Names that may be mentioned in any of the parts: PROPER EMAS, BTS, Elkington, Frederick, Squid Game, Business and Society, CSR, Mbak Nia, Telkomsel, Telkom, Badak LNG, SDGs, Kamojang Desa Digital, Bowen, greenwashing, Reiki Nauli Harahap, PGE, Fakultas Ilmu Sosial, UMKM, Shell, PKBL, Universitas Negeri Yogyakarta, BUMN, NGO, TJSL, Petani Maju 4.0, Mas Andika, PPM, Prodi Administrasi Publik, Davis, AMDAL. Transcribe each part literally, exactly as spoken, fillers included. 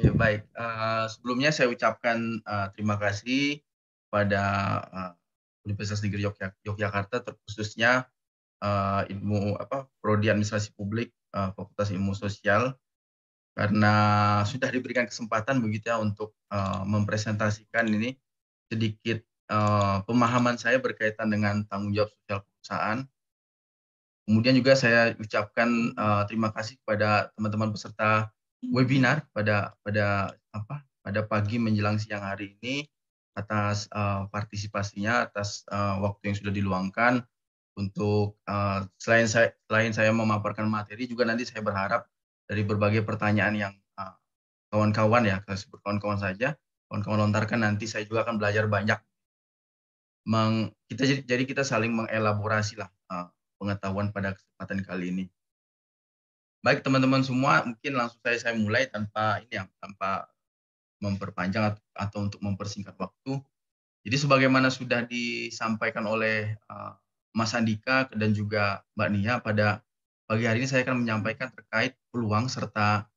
Ya, baik. Uh, sebelumnya saya ucapkan uh, terima kasih pada uh, Universitas Negeri Yogyakarta, terkhususnya uh, ilmu apa Prodi Administrasi Publik, uh, Fakultas Ilmu Sosial, karena sudah diberikan kesempatan begitu ya untuk uh, mempresentasikan ini sedikit uh, pemahaman saya berkaitan dengan tanggung jawab sosial perusahaan. Kemudian juga saya ucapkan uh, terima kasih kepada teman-teman peserta webinar pada pada apa pada pagi menjelang siang hari ini atas uh, partisipasinya, atas uh, waktu yang sudah diluangkan untuk uh, selain saya selain saya memaparkan materi, juga nanti saya berharap dari berbagai pertanyaan yang kawan-kawan uh, ya saya sebut kawan-kawan saja kawan-kawan lontarkan, nanti saya juga akan belajar banyak. Meng, kita jadi kita saling mengelaborasi lah uh, pengetahuan pada kesempatan kali ini. Baik teman-teman semua, mungkin langsung saya saya mulai tanpa ini ya, tanpa memperpanjang atau, atau untuk mempersingkat waktu. Jadi sebagaimana sudah disampaikan oleh uh, Mas Andika dan juga Mbak Nia, pada pagi hari ini saya akan menyampaikan terkait peluang serta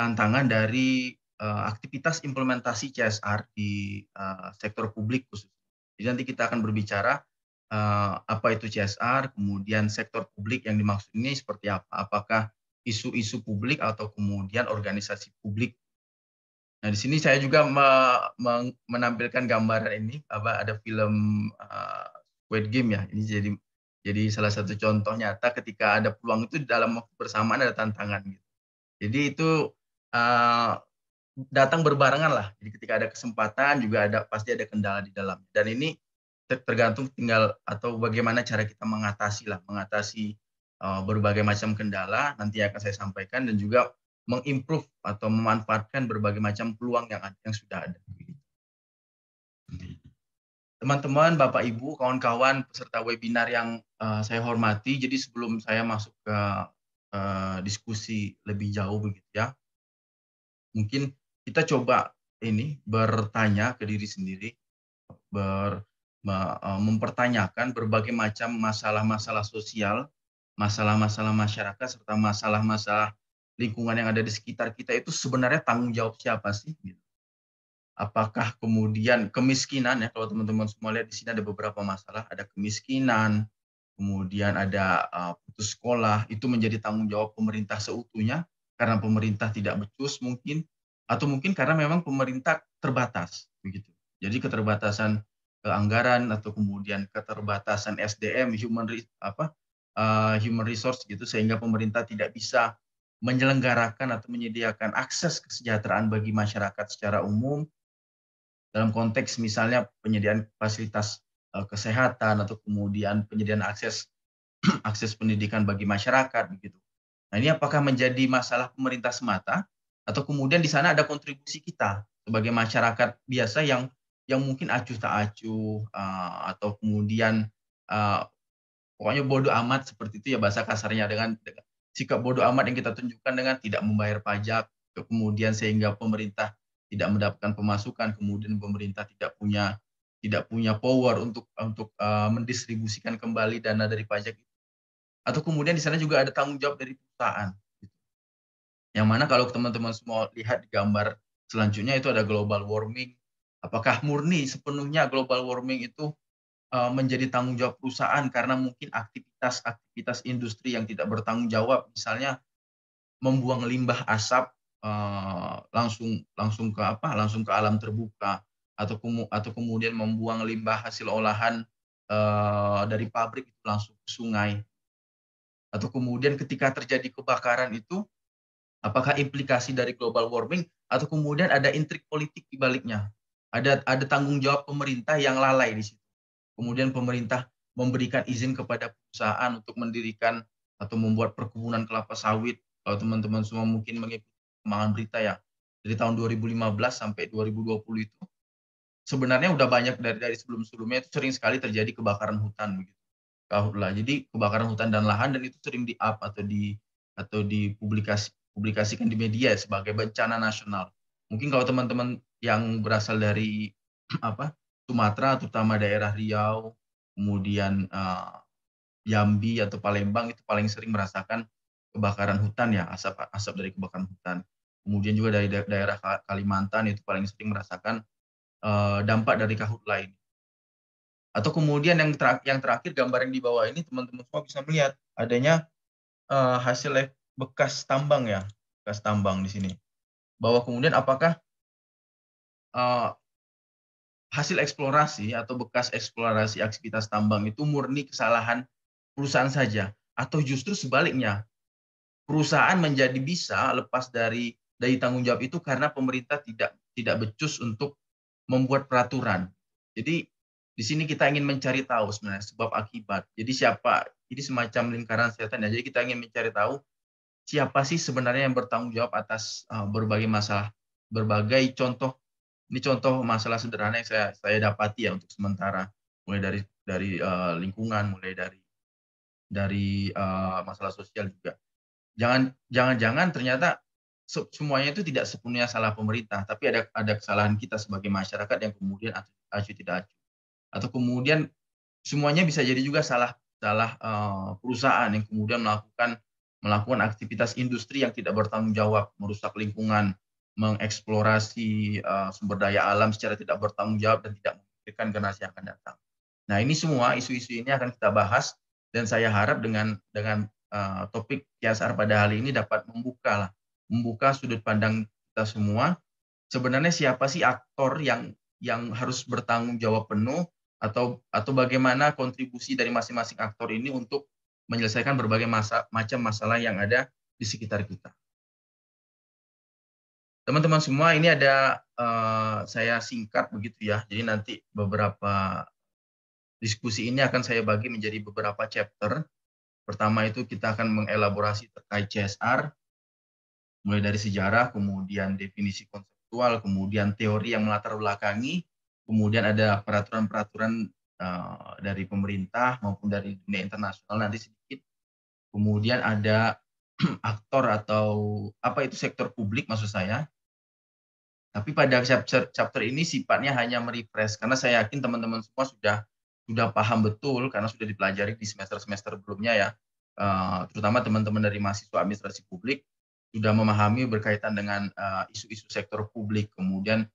tantangan dari uh, aktivitas implementasi C S R di uh, sektor publik khusus. Jadi nanti kita akan berbicara Uh, apa itu C S R, kemudian sektor publik yang dimaksud ini seperti apa, apakah isu-isu publik atau kemudian organisasi publik. Nah di sini saya juga me menampilkan gambaran ini, apa ada film uh, Squid Game ya, ini jadi jadi salah satu contoh nyata ketika ada peluang itu dalam waktu bersamaan ada tantangan gitu. Jadi itu uh, datang berbarengan lah. Jadi ketika ada kesempatan juga ada pasti ada kendala di dalam, dan ini tergantung tinggal atau bagaimana cara kita mengatasi lah, mengatasi uh, berbagai macam kendala nanti akan saya sampaikan, dan juga mengimprove atau memanfaatkan berbagai macam peluang yang ada, yang sudah ada. Teman-teman, Bapak Ibu, kawan-kawan peserta webinar yang uh, saya hormati, jadi sebelum saya masuk ke uh, diskusi lebih jauh begitu ya, mungkin kita coba ini bertanya ke diri sendiri, ber mempertanyakan berbagai macam masalah-masalah sosial, masalah-masalah masyarakat, serta masalah-masalah lingkungan yang ada di sekitar kita itu sebenarnya tanggung jawab siapa sih? Apakah kemudian kemiskinan, ya kalau teman-teman semua lihat di sini ada beberapa masalah, ada kemiskinan, kemudian ada uh, putus sekolah, itu menjadi tanggung jawab pemerintah seutuhnya karena pemerintah tidak becus mungkin, atau mungkin karena memang pemerintah terbatas begitu. Jadi keterbatasan anggaran atau kemudian keterbatasan S D M, human apa uh, human resource gitu, sehingga pemerintah tidak bisa menyelenggarakan atau menyediakan akses kesejahteraan bagi masyarakat secara umum dalam konteks misalnya penyediaan fasilitas uh, kesehatan atau kemudian penyediaan akses akses pendidikan bagi masyarakat begitu. Nah ini apakah menjadi masalah pemerintah semata atau kemudian di sana ada kontribusi kita sebagai masyarakat biasa yang yang mungkin acuh tak acuh, uh, atau kemudian uh, pokoknya bodoh amat seperti itu ya bahasa kasarnya, dengan, dengan sikap bodoh amat yang kita tunjukkan dengan tidak membayar pajak, kemudian sehingga pemerintah tidak mendapatkan pemasukan, kemudian pemerintah tidak punya tidak punya power untuk untuk uh, mendistribusikan kembali dana dari pajak itu. Atau kemudian di sana juga ada tanggung jawab dari perusahaan. Gitu. Yang mana kalau teman-teman semua lihat di gambar selanjutnya itu ada global warming. Apakah murni sepenuhnya global warming itu uh, menjadi tanggung jawab perusahaan karena mungkin aktivitas-aktivitas industri yang tidak bertanggung jawab, misalnya membuang limbah asap uh, langsung langsung ke apa? Langsung ke alam terbuka, atau kemu atau kemudian membuang limbah hasil olahan uh, dari pabrik itu langsung ke sungai. Atau kemudian ketika terjadi kebakaran itu apakah implikasi dari global warming atau kemudian ada intrik politik di baliknya? Ada, ada tanggung jawab pemerintah yang lalai di situ. Kemudian pemerintah memberikan izin kepada perusahaan untuk mendirikan atau membuat perkebunan kelapa sawit. Kalau teman-teman semua mungkin mengikuti perkembangan berita ya, dari tahun dua ribu lima belas sampai dua ribu dua puluh itu, sebenarnya udah banyak dari, dari sebelum-sebelumnya itu sering sekali terjadi kebakaran hutan begitu. Jadi kebakaran hutan dan lahan, dan itu sering di-up atau di atau dipublikasi publikasikan di media sebagai bencana nasional. Mungkin kalau teman-teman yang berasal dari apa Sumatera, terutama daerah Riau, kemudian uh, Jambi atau Palembang, itu paling sering merasakan kebakaran hutan ya, asap asap dari kebakaran hutan. kemudian juga dari daerah Kalimantan itu paling sering merasakan uh, dampak dari Kahut lain. Atau kemudian yang, ter yang terakhir, gambar yang di bawah ini teman-teman semua bisa melihat adanya uh, hasil bekas tambang ya, bekas tambang di sini. Bahwa kemudian apakah uh, hasil eksplorasi atau bekas eksplorasi aktivitas tambang itu murni kesalahan perusahaan saja, atau justru sebaliknya perusahaan menjadi bisa lepas dari dari tanggung jawab itu karena pemerintah tidak tidak becus untuk membuat peraturan. Jadi di sini kita ingin mencari tahu sebenarnya sebab akibat. Jadi siapa, ini semacam lingkaran setan ya. Jadi kita ingin mencari tahu siapa sih sebenarnya yang bertanggung jawab atas uh, berbagai masalah, berbagai contoh. Ini contoh masalah sederhana yang saya saya dapati ya untuk sementara, mulai dari dari uh, lingkungan, mulai dari dari uh, masalah sosial juga. Jangan jangan jangan ternyata semuanya itu tidak sepenuhnya salah pemerintah, tapi ada ada kesalahan kita sebagai masyarakat yang kemudian acuh tidak acuh, atau kemudian semuanya bisa jadi juga salah salah uh, perusahaan yang kemudian melakukan melakukan aktivitas industri yang tidak bertanggung jawab, merusak lingkungan, mengeksplorasi uh, sumber daya alam secara tidak bertanggung jawab dan tidak memikirkan generasi yang akan datang. Nah, ini semua isu-isu ini akan kita bahas, dan saya harap dengan dengan uh, topik C S R pada hari ini dapat membuka lah, membuka sudut pandang kita semua. Sebenarnya siapa sih aktor yang yang harus bertanggung jawab penuh, atau atau bagaimana kontribusi dari masing-masing aktor ini untuk menyelesaikan berbagai masa, macam masalah yang ada di sekitar kita. Teman-teman semua, ini ada uh, saya singkat begitu ya. Jadi nanti beberapa diskusi ini akan saya bagi menjadi beberapa chapter. Pertama itu kita akan mengelaborasi terkait C S R, mulai dari sejarah, kemudian definisi konseptual, kemudian teori yang melatar belakangi, kemudian ada peraturan-peraturan uh, dari pemerintah maupun dari dunia internasional nanti sedikit. Kemudian ada aktor atau apa itu sektor publik maksud saya. Tapi pada chapter chapter ini sifatnya hanya merefresh, karena saya yakin teman-teman semua sudah sudah paham betul karena sudah dipelajari di semester-semester sebelumnya ya, uh, terutama teman-teman dari mahasiswa administrasi publik sudah memahami berkaitan dengan isu-isu uh, sektor publik, kemudian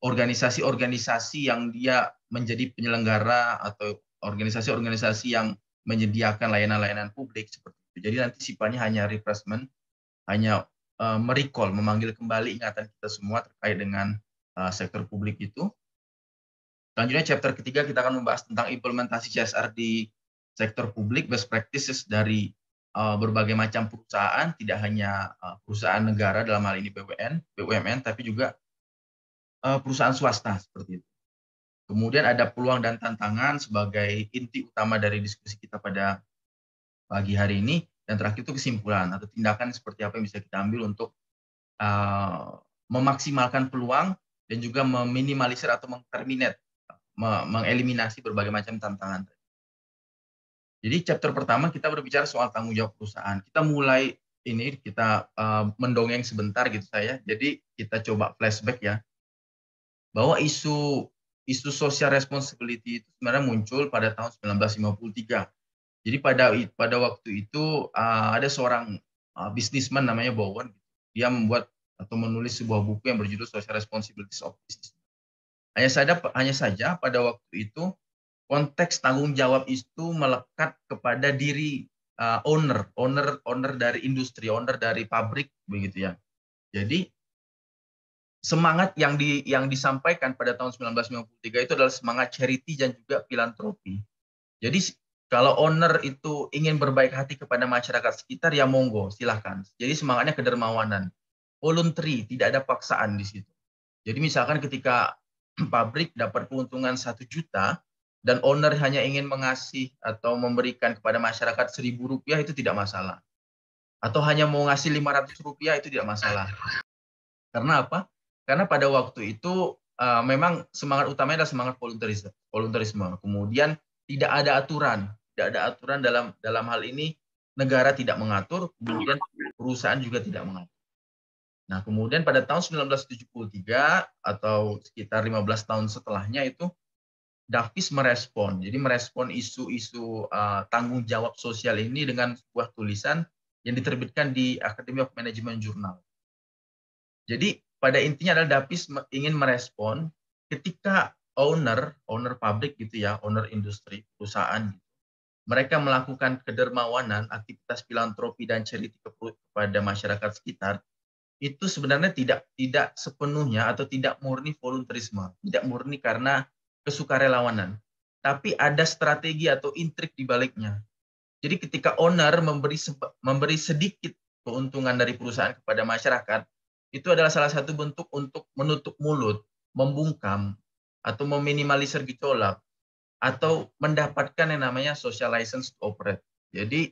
organisasi-organisasi yang dia menjadi penyelenggara atau organisasi-organisasi yang menyediakan layanan-layanan publik seperti itu. Jadi nanti sifatnya hanya refreshment, hanya uh, merecall, memanggil kembali ingatan kita semua terkait dengan uh, sektor publik itu. Selanjutnya chapter ketiga kita akan membahas tentang implementasi C S R di sektor publik, best practices dari uh, berbagai macam perusahaan, tidak hanya uh, perusahaan negara dalam hal ini B U M N, B U M N, tapi juga uh, perusahaan swasta seperti itu. Kemudian ada peluang dan tantangan sebagai inti utama dari diskusi kita pada pagi hari ini, dan terakhir itu kesimpulan atau tindakan seperti apa yang bisa kita ambil untuk uh, memaksimalkan peluang dan juga meminimalisir atau mengterminate, mengeliminasi berbagai macam tantangan. Jadi chapter pertama kita berbicara soal tanggung jawab perusahaan. Kita mulai ini kita uh, mendongeng sebentar gitu saya. Jadi kita coba flashback ya, bahwa isu isu social responsibility itu sebenarnya muncul pada tahun seribu sembilan ratus lima puluh tiga. Jadi pada pada waktu itu uh, ada seorang uh, bisnisman namanya Bowen. Dia membuat atau menulis sebuah buku yang berjudul Social Responsibilities of Business. Hanya saja, hanya saja pada waktu itu konteks tanggung jawab itu melekat kepada diri uh, owner, owner, owner dari industri, owner dari pabrik, begitu ya. Jadi semangat yang di yang disampaikan pada tahun seribu sembilan ratus lima puluh tiga itu adalah semangat charity dan juga filantropi. Jadi kalau owner itu ingin berbaik hati kepada masyarakat sekitar ya monggo, silahkan. Jadi semangatnya kedermawanan, voluntary, tidak ada paksaan di situ. Jadi misalkan ketika pabrik dapat keuntungan satu juta dan owner hanya ingin mengasih atau memberikan kepada masyarakat seribu rupiah, itu tidak masalah. Atau hanya mau ngasih lima ratus rupiah, itu tidak masalah. Karena apa? Karena pada waktu itu uh, memang semangat utamanya adalah semangat voluntarisme. voluntarisme. Kemudian tidak ada aturan, tidak ada aturan dalam dalam hal ini, negara tidak mengatur, kemudian perusahaan juga tidak mengatur. Nah, kemudian pada tahun seribu sembilan ratus tujuh puluh tiga atau sekitar lima belas tahun setelahnya itu Davis merespon. Jadi merespon isu-isu uh, tanggung jawab sosial ini dengan sebuah tulisan yang diterbitkan di Academy of Management Journal. Jadi pada intinya adalah Dapis ingin merespon ketika owner, owner pabrik gitu ya, owner industri, perusahaan, mereka melakukan kedermawanan, aktivitas filantropi dan charity kepada masyarakat sekitar, itu sebenarnya tidak tidak sepenuhnya atau tidak murni volunteerisme, tidak murni karena kesukarelawanan. Tapi ada strategi atau intrik di baliknya. Jadi ketika owner memberi memberi sedikit keuntungan dari perusahaan kepada masyarakat, itu adalah salah satu bentuk untuk menutup mulut, membungkam, atau meminimalisir gejolak, atau mendapatkan yang namanya social license to operate. Jadi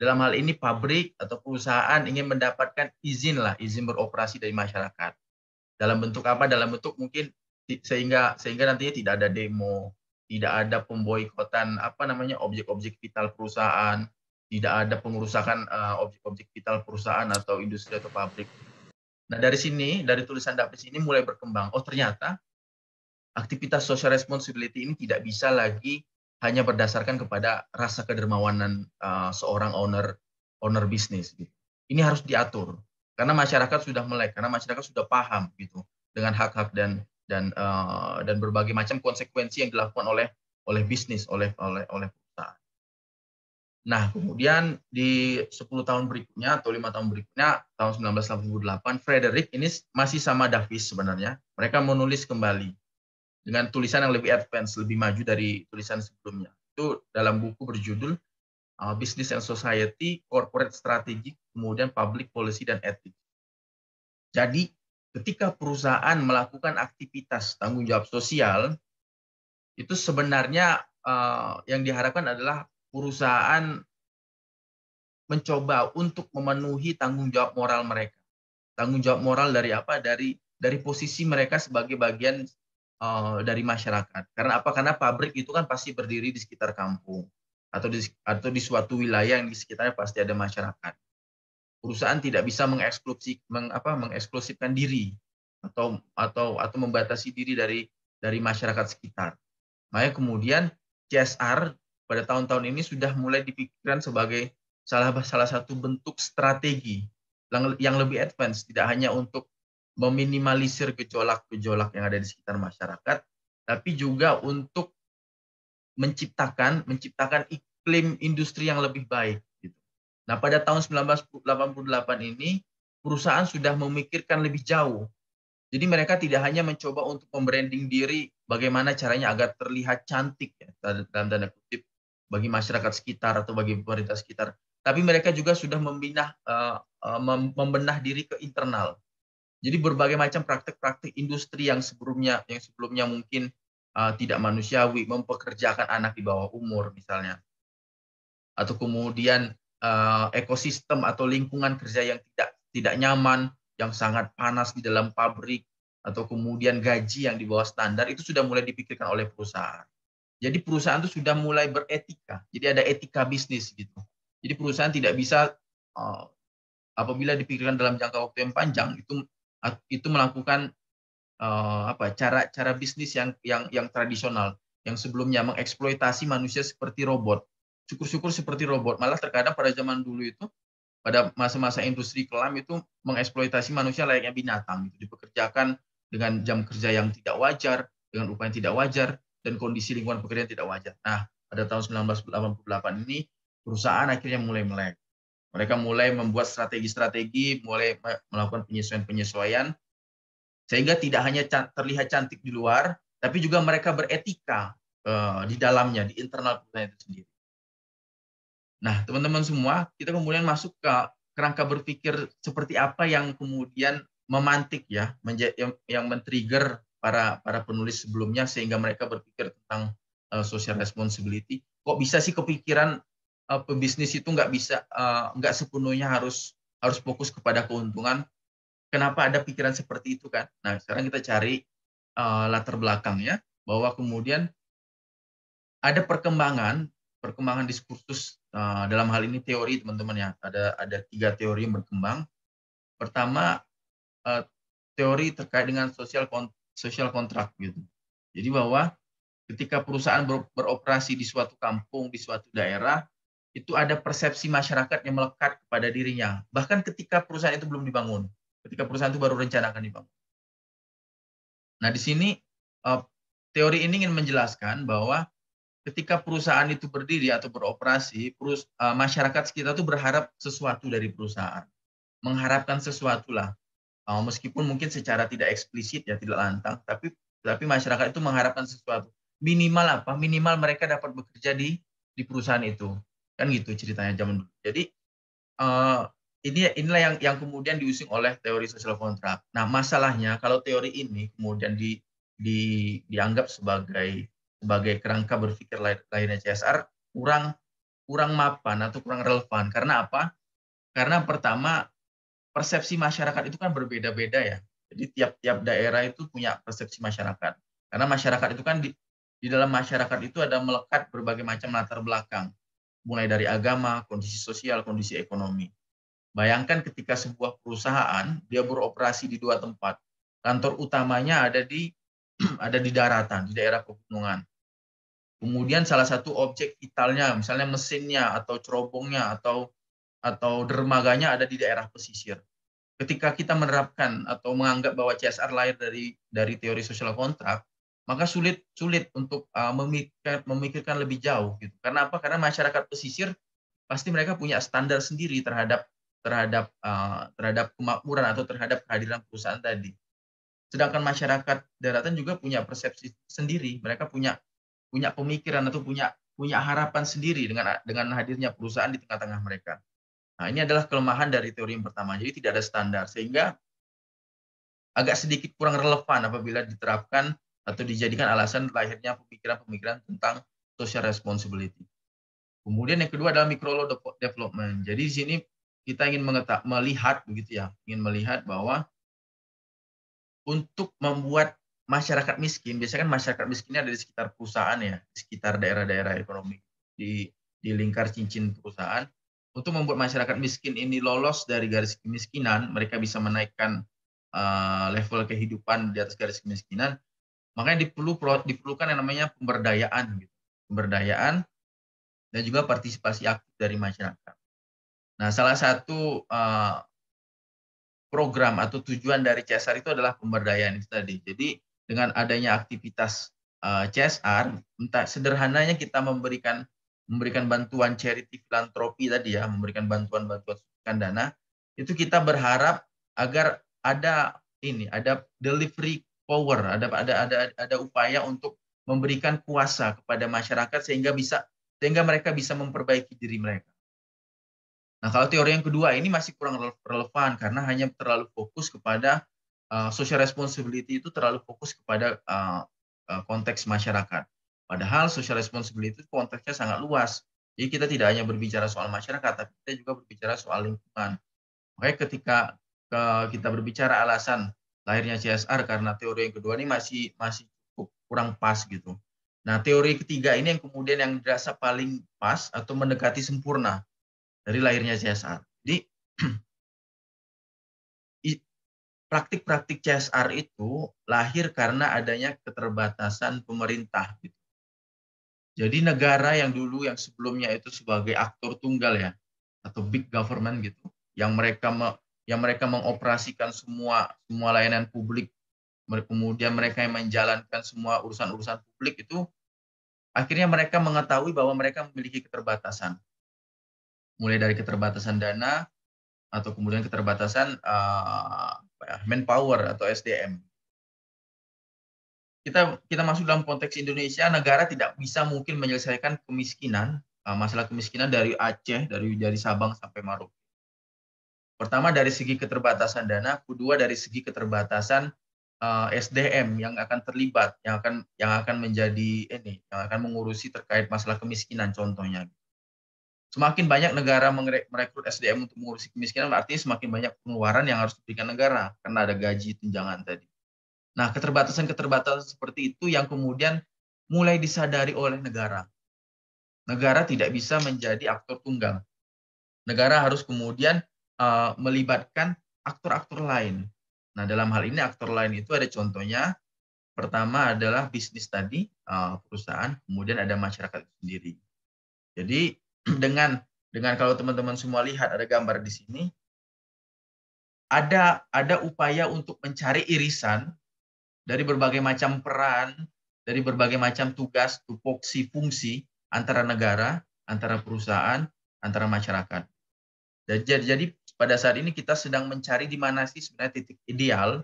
dalam hal ini pabrik atau perusahaan ingin mendapatkan izin lah, izin beroperasi dari masyarakat. Dalam bentuk apa? Dalam bentuk mungkin sehingga sehingga nantinya tidak ada demo, tidak ada pemboikotan apa namanya objek-objek vital perusahaan, tidak ada pengerusakan objek-objek uh, vital perusahaan atau industri atau pabrik. Nah, dari sini, dari tulisan Dapis ini mulai berkembang. Oh, ternyata aktivitas social responsibility ini tidak bisa lagi hanya berdasarkan kepada rasa kedermawanan uh, seorang owner owner bisnis. Gitu. Ini harus diatur karena masyarakat sudah melek, karena masyarakat sudah paham gitu dengan hak-hak dan dan uh, dan berbagai macam konsekuensi yang dilakukan oleh oleh bisnis, oleh oleh oleh perusahaan. Nah, kemudian di sepuluh tahun berikutnya atau lima tahun berikutnya, tahun seribu sembilan ratus delapan puluh delapan, Frederick ini masih sama Davis sebenarnya. Mereka menulis kembali dengan tulisan yang lebih advance, lebih maju dari tulisan sebelumnya. Itu dalam buku berjudul uh, Business and Society, Corporate Strategy, kemudian Public Policy dan Ethics. Jadi, ketika perusahaan melakukan aktivitas tanggung jawab sosial, itu sebenarnya uh, yang diharapkan adalah perusahaan mencoba untuk memenuhi tanggung jawab moral mereka. Tanggung jawab moral dari apa? Dari dari posisi mereka sebagai bagian dari masyarakat. Karena apa? Karena pabrik itu kan pasti berdiri di sekitar kampung atau di atau di suatu wilayah yang di sekitarnya pasti ada masyarakat. Perusahaan tidak bisa mengeksklusi meng, apa mengeksklusifkan diri atau atau atau membatasi diri dari dari masyarakat sekitar. Makanya kemudian C S R pada tahun-tahun ini sudah mulai dipikirkan sebagai salah salah satu bentuk strategi yang, yang lebih advance, tidak hanya untuk meminimalisir gejolak-gejolak yang ada di sekitar masyarakat, tapi juga untuk menciptakan menciptakan iklim industri yang lebih baik. Gitu. Nah, pada tahun seribu sembilan ratus delapan puluh delapan ini perusahaan sudah memikirkan lebih jauh. Jadi mereka tidak hanya mencoba untuk membranding diri, bagaimana caranya agar terlihat cantik ya, dalam tanda kutip bagi masyarakat sekitar atau bagi pemerintah sekitar, tapi mereka juga sudah membinah, uh, uh, membenah diri ke internal. Jadi berbagai macam praktek-praktek industri yang sebelumnya yang sebelumnya mungkin uh, tidak manusiawi, mempekerjakan anak di bawah umur misalnya, atau kemudian uh, ekosistem atau lingkungan kerja yang tidak tidak nyaman, yang sangat panas di dalam pabrik, atau kemudian gaji yang di bawah standar, itu sudah mulai dipikirkan oleh perusahaan. Jadi perusahaan itu sudah mulai beretika. Jadi ada etika bisnis gitu. Jadi perusahaan tidak bisa uh, apabila dipikirkan dalam jangka waktu yang panjang itu itu melakukan uh, apa cara-cara bisnis yang yang yang tradisional, yang sebelumnya mengeksploitasi manusia seperti robot, syukur-syukur seperti robot, malah terkadang pada zaman dulu itu pada masa-masa industri kelam itu mengeksploitasi manusia layaknya binatang, gitu. Dipekerjakan dengan jam kerja yang tidak wajar, dengan upah yang tidak wajar, dan kondisi lingkungan pekerjaan yang tidak wajar. Nah, pada tahun seribu sembilan ratus delapan puluh delapan ini perusahaan akhirnya mulai melek. Mereka mulai membuat strategi-strategi, mulai melakukan penyesuaian-penyesuaian, sehingga tidak hanya terlihat cantik di luar, tapi juga mereka beretika uh, di dalamnya, di internal perusahaan itu sendiri. Nah, teman-teman semua, kita kemudian masuk ke kerangka berpikir seperti apa yang kemudian memantik ya, yang, yang men-trigger para para penulis sebelumnya sehingga mereka berpikir tentang uh, social responsibility. Kok bisa sih kepikiran pebisnis itu nggak bisa nggak sepenuhnya harus harus fokus kepada keuntungan? Kenapa ada pikiran seperti itu kan? Nah, sekarang kita cari uh, latar belakangnya, bahwa kemudian ada perkembangan perkembangan diskursus uh, dalam hal ini teori, teman-teman ya, ada ada tiga teori yang berkembang. Pertama, uh, teori terkait dengan social kont social contract gitu. Jadi bahwa ketika perusahaan ber beroperasi di suatu kampung, di suatu daerah, itu ada persepsi masyarakat yang melekat kepada dirinya, bahkan ketika perusahaan itu belum dibangun. ketika perusahaan itu baru rencana akan dibangun. Nah, di sini teori ini ingin menjelaskan bahwa ketika perusahaan itu berdiri atau beroperasi, perus masyarakat sekitar itu berharap sesuatu dari perusahaan, mengharapkan sesuatu lah, meskipun mungkin secara tidak eksplisit ya, tidak lantang, tapi tapi masyarakat itu mengharapkan sesuatu. Minimal apa? Minimal mereka dapat bekerja di di perusahaan itu, kan gitu ceritanya zaman dulu. Jadi uh, ini inilah yang yang kemudian diusung oleh teori sosial kontrak. Nah, masalahnya kalau teori ini kemudian di, di dianggap sebagai sebagai kerangka berpikir lainnya C S R, kurang kurang mapan atau kurang relevan. Karena apa? Karena pertama, persepsi masyarakat itu kan berbeda-beda ya. Jadi tiap-tiap daerah itu punya persepsi masyarakat. Karena masyarakat itu kan di, di dalam masyarakat itu ada melekat berbagai macam latar belakang, mulai dari agama, kondisi sosial, kondisi ekonomi. Bayangkan ketika sebuah perusahaan dia beroperasi di dua tempat, kantor utamanya ada di ada di daratan, di daerah pegunungan. Kemudian salah satu objek vitalnya, misalnya mesinnya atau cerobongnya atau atau dermaganya ada di daerah pesisir. Ketika kita menerapkan atau menganggap bahwa C S R lahir dari dari teori sosial kontrak, maka sulit sulit untuk uh, memikirkan, memikirkan lebih jauh gitu. Karena apa? Karena masyarakat pesisir pasti mereka punya standar sendiri terhadap terhadap uh, terhadap kemakmuran atau terhadap kehadiran perusahaan tadi. Sedangkan masyarakat daratan juga punya persepsi sendiri, mereka punya punya pemikiran atau punya punya harapan sendiri dengan dengan hadirnya perusahaan di tengah-tengah mereka. Nah, ini adalah kelemahan dari teori yang pertama. Jadi tidak ada standar, sehingga agak sedikit kurang relevan apabila diterapkan atau dijadikan alasan lahirnya pemikiran-pemikiran tentang social responsibility. Kemudian yang kedua adalah micro law development. Jadi di sini kita ingin melihat begitu ya, ingin melihat bahwa untuk membuat masyarakat miskin, biasanya kan masyarakat miskinnya ada di sekitar perusahaan ya, di sekitar daerah-daerah ekonomi, di di lingkar cincin perusahaan. Untuk membuat masyarakat miskin ini lolos dari garis kemiskinan, mereka bisa menaikkan uh, level kehidupan di atas garis kemiskinan. Makanya diperlu, diperlukan yang namanya pemberdayaan, gitu. Pemberdayaan dan juga partisipasi aktif dari masyarakat. Nah, salah satu uh, program atau tujuan dari C S R itu adalah pemberdayaan itu tadi. Jadi dengan adanya aktivitas uh, C S R, entah sederhananya kita memberikan memberikan bantuan charity filantropi tadi ya, memberikan bantuan-bantuan suntikan dana, itu kita berharap agar ada ini, ada delivery power, ada ada ada ada upaya untuk memberikan kuasa kepada masyarakat sehingga bisa sehingga mereka bisa memperbaiki diri mereka. Nah, kalau teori yang kedua ini masih kurang relevan karena hanya terlalu fokus kepada uh, social responsibility, itu terlalu fokus kepada uh, uh, konteks masyarakat. Padahal social responsibility itu konteksnya sangat luas. Jadi kita tidak hanya berbicara soal masyarakat, tapi kita juga berbicara soal lingkungan. Makanya ketika kita berbicara alasan lahirnya C S R karena teori yang kedua ini masih masih cukup kurang pas gitu. Nah, teori ketiga ini yang kemudian yang dirasa paling pas atau mendekati sempurna dari lahirnya C S R. Jadi praktik-praktik C S R itu lahir karena adanya keterbatasan pemerintah gitu. Jadi negara yang dulu yang sebelumnya itu sebagai aktor tunggal ya, atau big government gitu, yang mereka me, yang mereka mengoperasikan semua semua layanan publik, kemudian mereka yang menjalankan semua urusan-urusan publik itu, akhirnya mereka mengetahui bahwa mereka memiliki keterbatasan, mulai dari keterbatasan dana atau kemudian keterbatasan uh, manpower atau S D M. Kita, kita masuk dalam konteks Indonesia, negara tidak bisa mungkin menyelesaikan kemiskinan, masalah kemiskinan dari Aceh, dari, dari Sabang sampai Maroke. Pertama dari segi keterbatasan dana, kedua dari segi keterbatasan uh, S D M yang akan terlibat, yang akan yang akan menjadi ini, yang akan mengurusi terkait masalah kemiskinan contohnya. Semakin banyak negara merekrut S D M untuk mengurusi kemiskinan, artinya semakin banyak pengeluaran yang harus diberikan negara karena ada gaji tunjangan tadi. Nah, keterbatasan-keterbatasan seperti itu yang kemudian mulai disadari oleh negara. Negara tidak bisa menjadi aktor tunggal. Negara harus kemudian uh, melibatkan aktor-aktor lain. Nah, dalam hal ini aktor lain itu ada contohnya. Pertama adalah bisnis tadi, uh, perusahaan, kemudian ada masyarakat sendiri. Jadi dengan dengan kalau teman-teman semua lihat ada gambar di sini, ada ada upaya untuk mencari irisan dari berbagai macam peran, dari berbagai macam tugas, tupoksi, fungsi antara negara, antara perusahaan, antara masyarakat. Jadi, jadi pada saat ini kita sedang mencari di mana sih sebenarnya titik ideal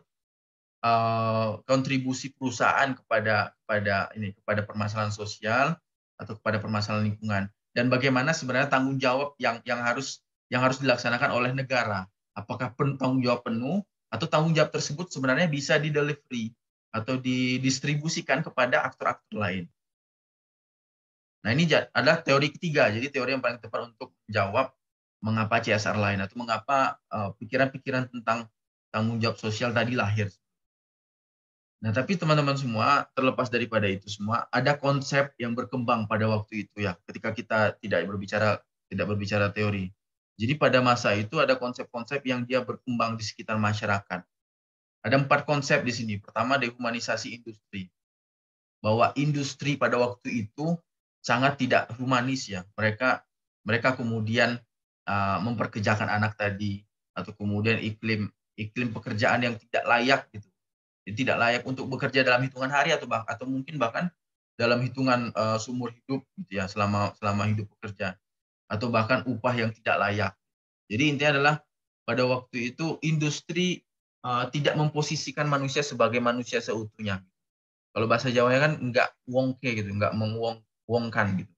uh, kontribusi perusahaan kepada kepada ini kepada permasalahan sosial atau kepada permasalahan lingkungan, dan bagaimana sebenarnya tanggung jawab yang yang harus yang harus dilaksanakan oleh negara. Apakah tanggung jawab penuh, atau tanggung jawab tersebut sebenarnya bisa didelivery atau didistribusikan kepada aktor-aktor lain. Nah, ini adalah teori ketiga, jadi teori yang paling tepat untuk menjawab mengapa C S R lain, atau mengapa pikiran-pikiran tentang tanggung jawab sosial tadi lahir. Nah, tapi teman-teman semua, terlepas daripada itu semua, ada konsep yang berkembang pada waktu itu ya, ketika kita tidak berbicara tidak berbicara teori. Jadi pada masa itu ada konsep-konsep yang dia berkembang di sekitar masyarakat. Ada empat konsep di sini. Pertama, dehumanisasi industri. Bahwa industri pada waktu itu sangat tidak humanis ya. Mereka mereka kemudian uh, memperkerjakan anak tadi, atau kemudian iklim iklim pekerjaan yang tidak layak gitu. Jadi tidak layak untuk bekerja dalam hitungan hari, atau bah atau mungkin bahkan dalam hitungan uh, seumur hidup gitu ya, selama selama hidup bekerja, atau bahkan upah yang tidak layak. Jadi intinya adalah pada waktu itu industri uh, tidak memposisikan manusia sebagai manusia seutuhnya. Kalau bahasa Jawanya kan nggak wongke gitu, nggak mengwongkan gitu.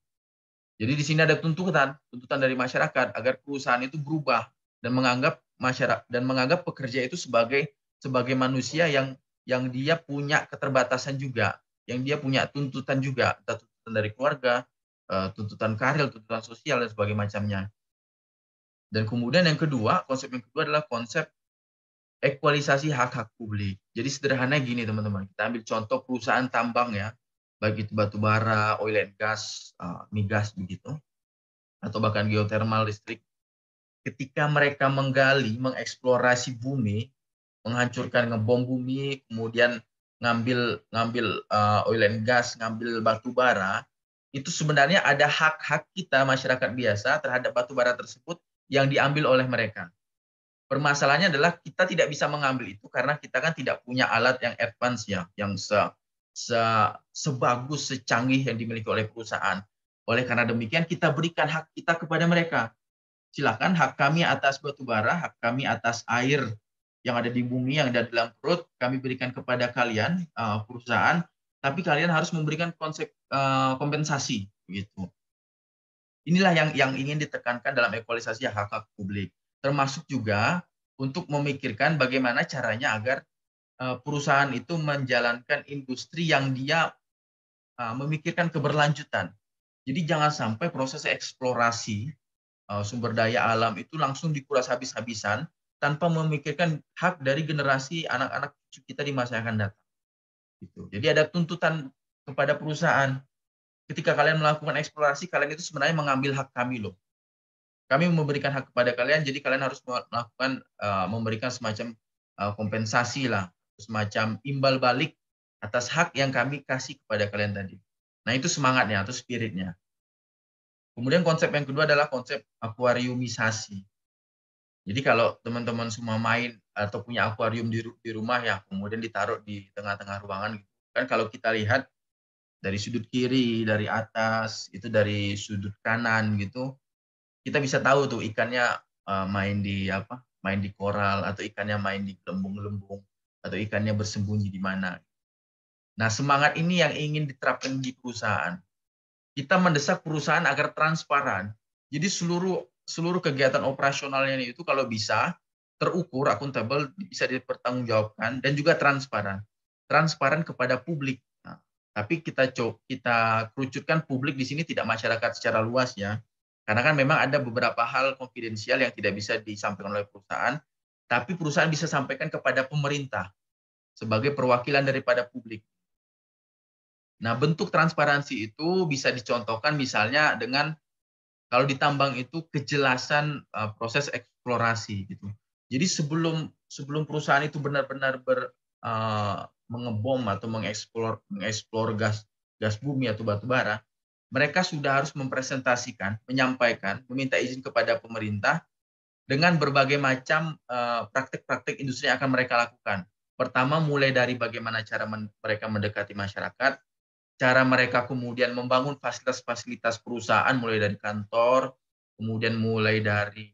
Jadi di sini ada tuntutan, tuntutan dari masyarakat agar perusahaan itu berubah dan menganggap masyarakat dan menganggap pekerja itu sebagai sebagai manusia yang yang dia punya keterbatasan juga, yang dia punya tuntutan juga, entah tuntutan dari keluarga, tuntutan karir, tuntutan sosial, dan sebagainya macamnya. Dan kemudian yang kedua, konsep yang kedua adalah konsep ekualisasi hak-hak publik. Jadi sederhananya gini teman-teman, kita ambil contoh perusahaan tambang ya, baik itu batu bara, oil and gas, migas begitu, atau bahkan geotermal, listrik. Ketika mereka menggali, mengeksplorasi bumi, menghancurkan, ngebom bumi, kemudian ngambil ngambil uh, oil and gas, ngambil batu bara, itu sebenarnya ada hak-hak kita masyarakat biasa terhadap batu bara tersebut yang diambil oleh mereka. Permasalahannya adalah kita tidak bisa mengambil itu karena kita kan tidak punya alat yang advance ya, yang se, se, sebagus, secanggih yang dimiliki oleh perusahaan. Oleh karena demikian kita berikan hak kita kepada mereka. Silakan, hak kami atas batu bara, hak kami atas air yang ada di bumi, yang ada dalam perut, kami berikan kepada kalian perusahaan. Tapi kalian harus memberikan konsep uh, kompensasi begitu. Inilah yang yang ingin ditekankan dalam ekualisasi hak-hak publik. Termasuk juga untuk memikirkan bagaimana caranya agar uh, perusahaan itu menjalankan industri yang dia uh, memikirkan keberlanjutan. Jadi jangan sampai proses eksplorasi uh, sumber daya alam itu langsung dikuras habis-habisan tanpa memikirkan hak dari generasi anak-anak kita di masa yang akan datang. Gitu. Jadi ada tuntutan kepada perusahaan, ketika kalian melakukan eksplorasi, kalian itu sebenarnya mengambil hak kami loh. Kami memberikan hak kepada kalian, jadi kalian harus melakukan uh, memberikan semacam uh, kompensasi lah, semacam imbal balik atas hak yang kami kasih kepada kalian tadi. Nah itu semangatnya atau spiritnya. Kemudian konsep yang kedua adalah konsep akuariumisasi. Jadi kalau teman-teman semua main atau punya akuarium di, di rumah ya, kemudian ditaruh di tengah-tengah ruangan gitu. Kan kalau kita lihat dari sudut kiri, dari atas, itu dari sudut kanan gitu, kita bisa tahu tuh ikannya uh, main di apa? Main di koral, atau ikannya main di gelembung-gelembung, atau ikannya bersembunyi di mana. Nah, semangat ini yang ingin diterapkan di perusahaan. Kita mendesak perusahaan agar transparan. Jadi seluruh seluruh kegiatan operasionalnya itu kalau bisa terukur, akuntabel, bisa dipertanggungjawabkan, dan juga transparan. Transparan kepada publik. Nah, tapi kita co kita kerucutkan publik di sini tidak masyarakat secara luas ya. Karena kan memang ada beberapa hal konfidensial yang tidak bisa disampaikan oleh perusahaan, tapi perusahaan bisa sampaikan kepada pemerintah sebagai perwakilan daripada publik. Nah, bentuk transparansi itu bisa dicontohkan misalnya dengan kalau di tambang itu kejelasan uh, proses eksplorasi gitu. Jadi sebelum sebelum perusahaan itu benar-benar ber, uh, mengebom atau mengeksplor mengeksplor gas gas bumi atau batu bara, mereka sudah harus mempresentasikan, menyampaikan, meminta izin kepada pemerintah dengan berbagai macam praktik-praktik industri yang akan mereka lakukan. Pertama, mulai dari bagaimana cara mereka mendekati masyarakat, cara mereka kemudian membangun fasilitas-fasilitas perusahaan, mulai dari kantor, kemudian mulai dari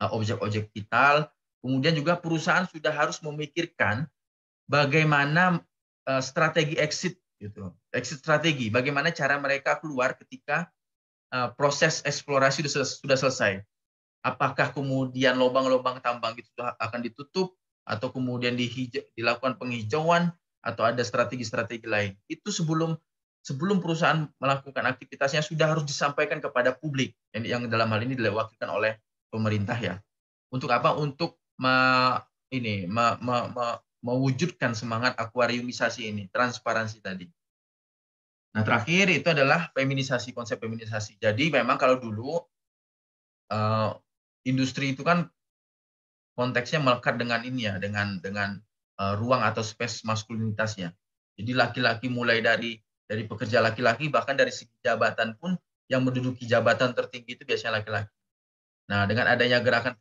objek-objek vital, kemudian juga perusahaan sudah harus memikirkan bagaimana strategi exit, gitu, exit strategi, bagaimana cara mereka keluar ketika proses eksplorasi sudah selesai. Apakah kemudian lubang-lubang tambang itu akan ditutup, atau kemudian dilakukan penghijauan, atau ada strategi-strategi lain. Itu sebelum sebelum perusahaan melakukan aktivitasnya sudah harus disampaikan kepada publik, yang dalam hal ini diwakilkan oleh pemerintah ya. Untuk apa? Untuk ma, ini ma, ma, ma, mewujudkan semangat akuariumisasi ini, transparansi tadi. Nah terakhir itu adalah feminisasi, konsep feminisasi. Jadi memang kalau dulu uh, industri itu kan konteksnya melekat dengan ini ya, dengan dengan uh, ruang atau space maskulinitasnya. Jadi laki-laki mulai dari dari pekerja laki-laki, bahkan dari segi jabatan pun yang menduduki jabatan tertinggi itu biasanya laki-laki. Nah, dengan adanya gerakan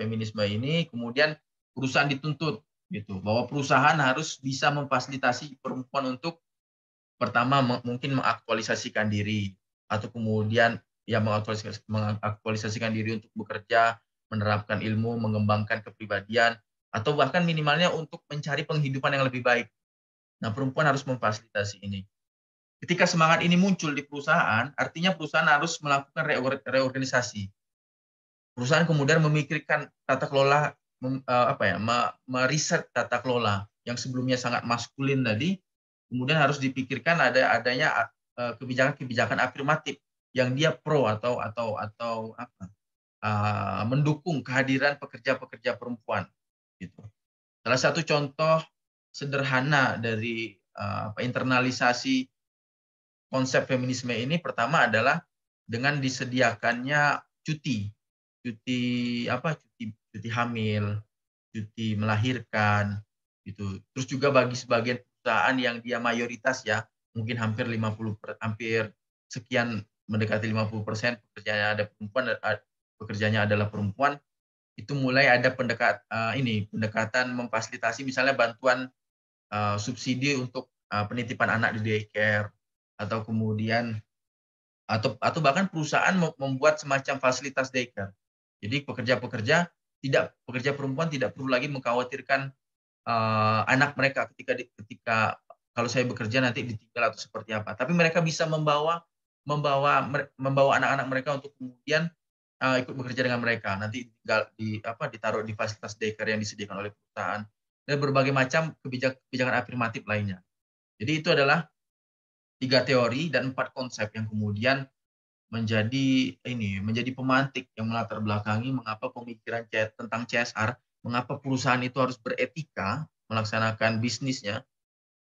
feminisme ini, kemudian perusahaan dituntut gitu bahwa perusahaan harus bisa memfasilitasi perempuan untuk pertama mungkin mengaktualisasikan diri, atau kemudian ya mengaktualisasikan, mengaktualisasikan diri untuk bekerja, menerapkan ilmu, mengembangkan kepribadian, atau bahkan minimalnya untuk mencari penghidupan yang lebih baik. Nah, perempuan harus memfasilitasi ini. Ketika semangat ini muncul di perusahaan, artinya perusahaan harus melakukan reorganisasi. Perusahaan kemudian memikirkan tata kelola, apa ya, meriset tata kelola yang sebelumnya sangat maskulin tadi, kemudian harus dipikirkan ada adanya kebijakan-kebijakan afirmatif yang dia pro atau atau atau apa? Uh, mendukung kehadiran pekerja-pekerja perempuan gitu. Salah satu contoh sederhana dari uh, apa, internalisasi konsep feminisme ini pertama adalah dengan disediakannya cuti. Cuti apa? Cuti cuti hamil, cuti melahirkan gitu. Terus juga bagi sebagian perusahaan yang dia mayoritas ya, mungkin hampir lima puluh hampir sekian mendekati lima puluh persen pekerjaannya ada perempuan pekerjanya adalah perempuan, itu mulai ada pendekat uh, ini pendekatan memfasilitasi misalnya bantuan uh, subsidi untuk uh, penitipan anak di daycare, atau kemudian atau atau bahkan perusahaan membuat semacam fasilitas daycare. Jadi pekerja-pekerja tidak pekerja perempuan tidak perlu lagi mengkhawatirkan uh, anak mereka ketika ketika kalau saya bekerja nanti ditinggal atau seperti apa. Tapi mereka bisa membawa membawa membawa anak-anak mereka untuk kemudian Uh, ikut bekerja dengan mereka, nanti tinggal di apa ditaruh di fasilitas daycare yang disediakan oleh perusahaan, dan berbagai macam kebijakan, kebijakan afirmatif lainnya. Jadi itu adalah tiga teori dan empat konsep yang kemudian menjadi ini menjadi pemantik yang melatar belakangi mengapa pemikiran tentang C S R, mengapa perusahaan itu harus beretika melaksanakan bisnisnya,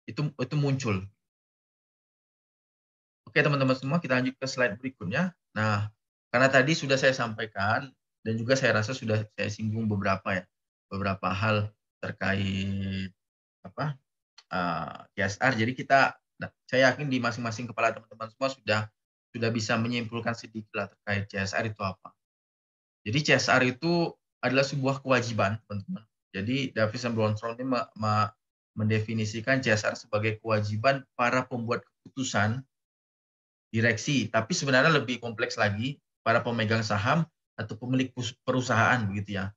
itu itu muncul. Oke teman-teman semua, kita lanjut ke slide berikutnya. Nah, karena tadi sudah saya sampaikan dan juga saya rasa sudah saya singgung beberapa ya beberapa hal terkait apa uh, C S R. Jadi kita saya yakin di masing-masing kepala teman-teman semua sudah sudah bisa menyimpulkan sedikitlah terkait C S R itu apa. Jadi C S R itu adalah sebuah kewajiban, teman-teman. Jadi Davis dan Bronson ini mendefinisikan C S R sebagai kewajiban para pembuat keputusan direksi, tapi sebenarnya lebih kompleks lagi, para pemegang saham atau pemilik perusahaan begitu ya,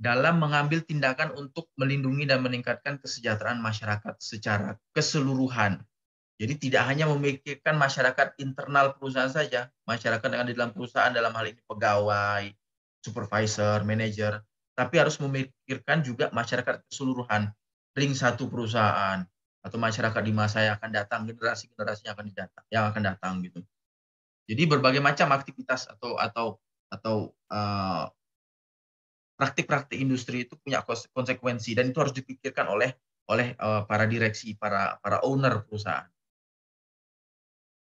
dalam mengambil tindakan untuk melindungi dan meningkatkan kesejahteraan masyarakat secara keseluruhan. Jadi tidak hanya memikirkan masyarakat internal perusahaan saja, masyarakat yang ada di dalam perusahaan dalam hal ini pegawai, supervisor, manajer, tapi harus memikirkan juga masyarakat keseluruhan, ring satu perusahaan, atau masyarakat di masa yang akan datang, generasi-generasi yang akan datang, yang akan datang gitu. Jadi berbagai macam aktivitas atau atau atau praktik-praktik uh, industri itu punya konsekuensi, dan itu harus dipikirkan oleh oleh uh, para direksi, para para owner perusahaan.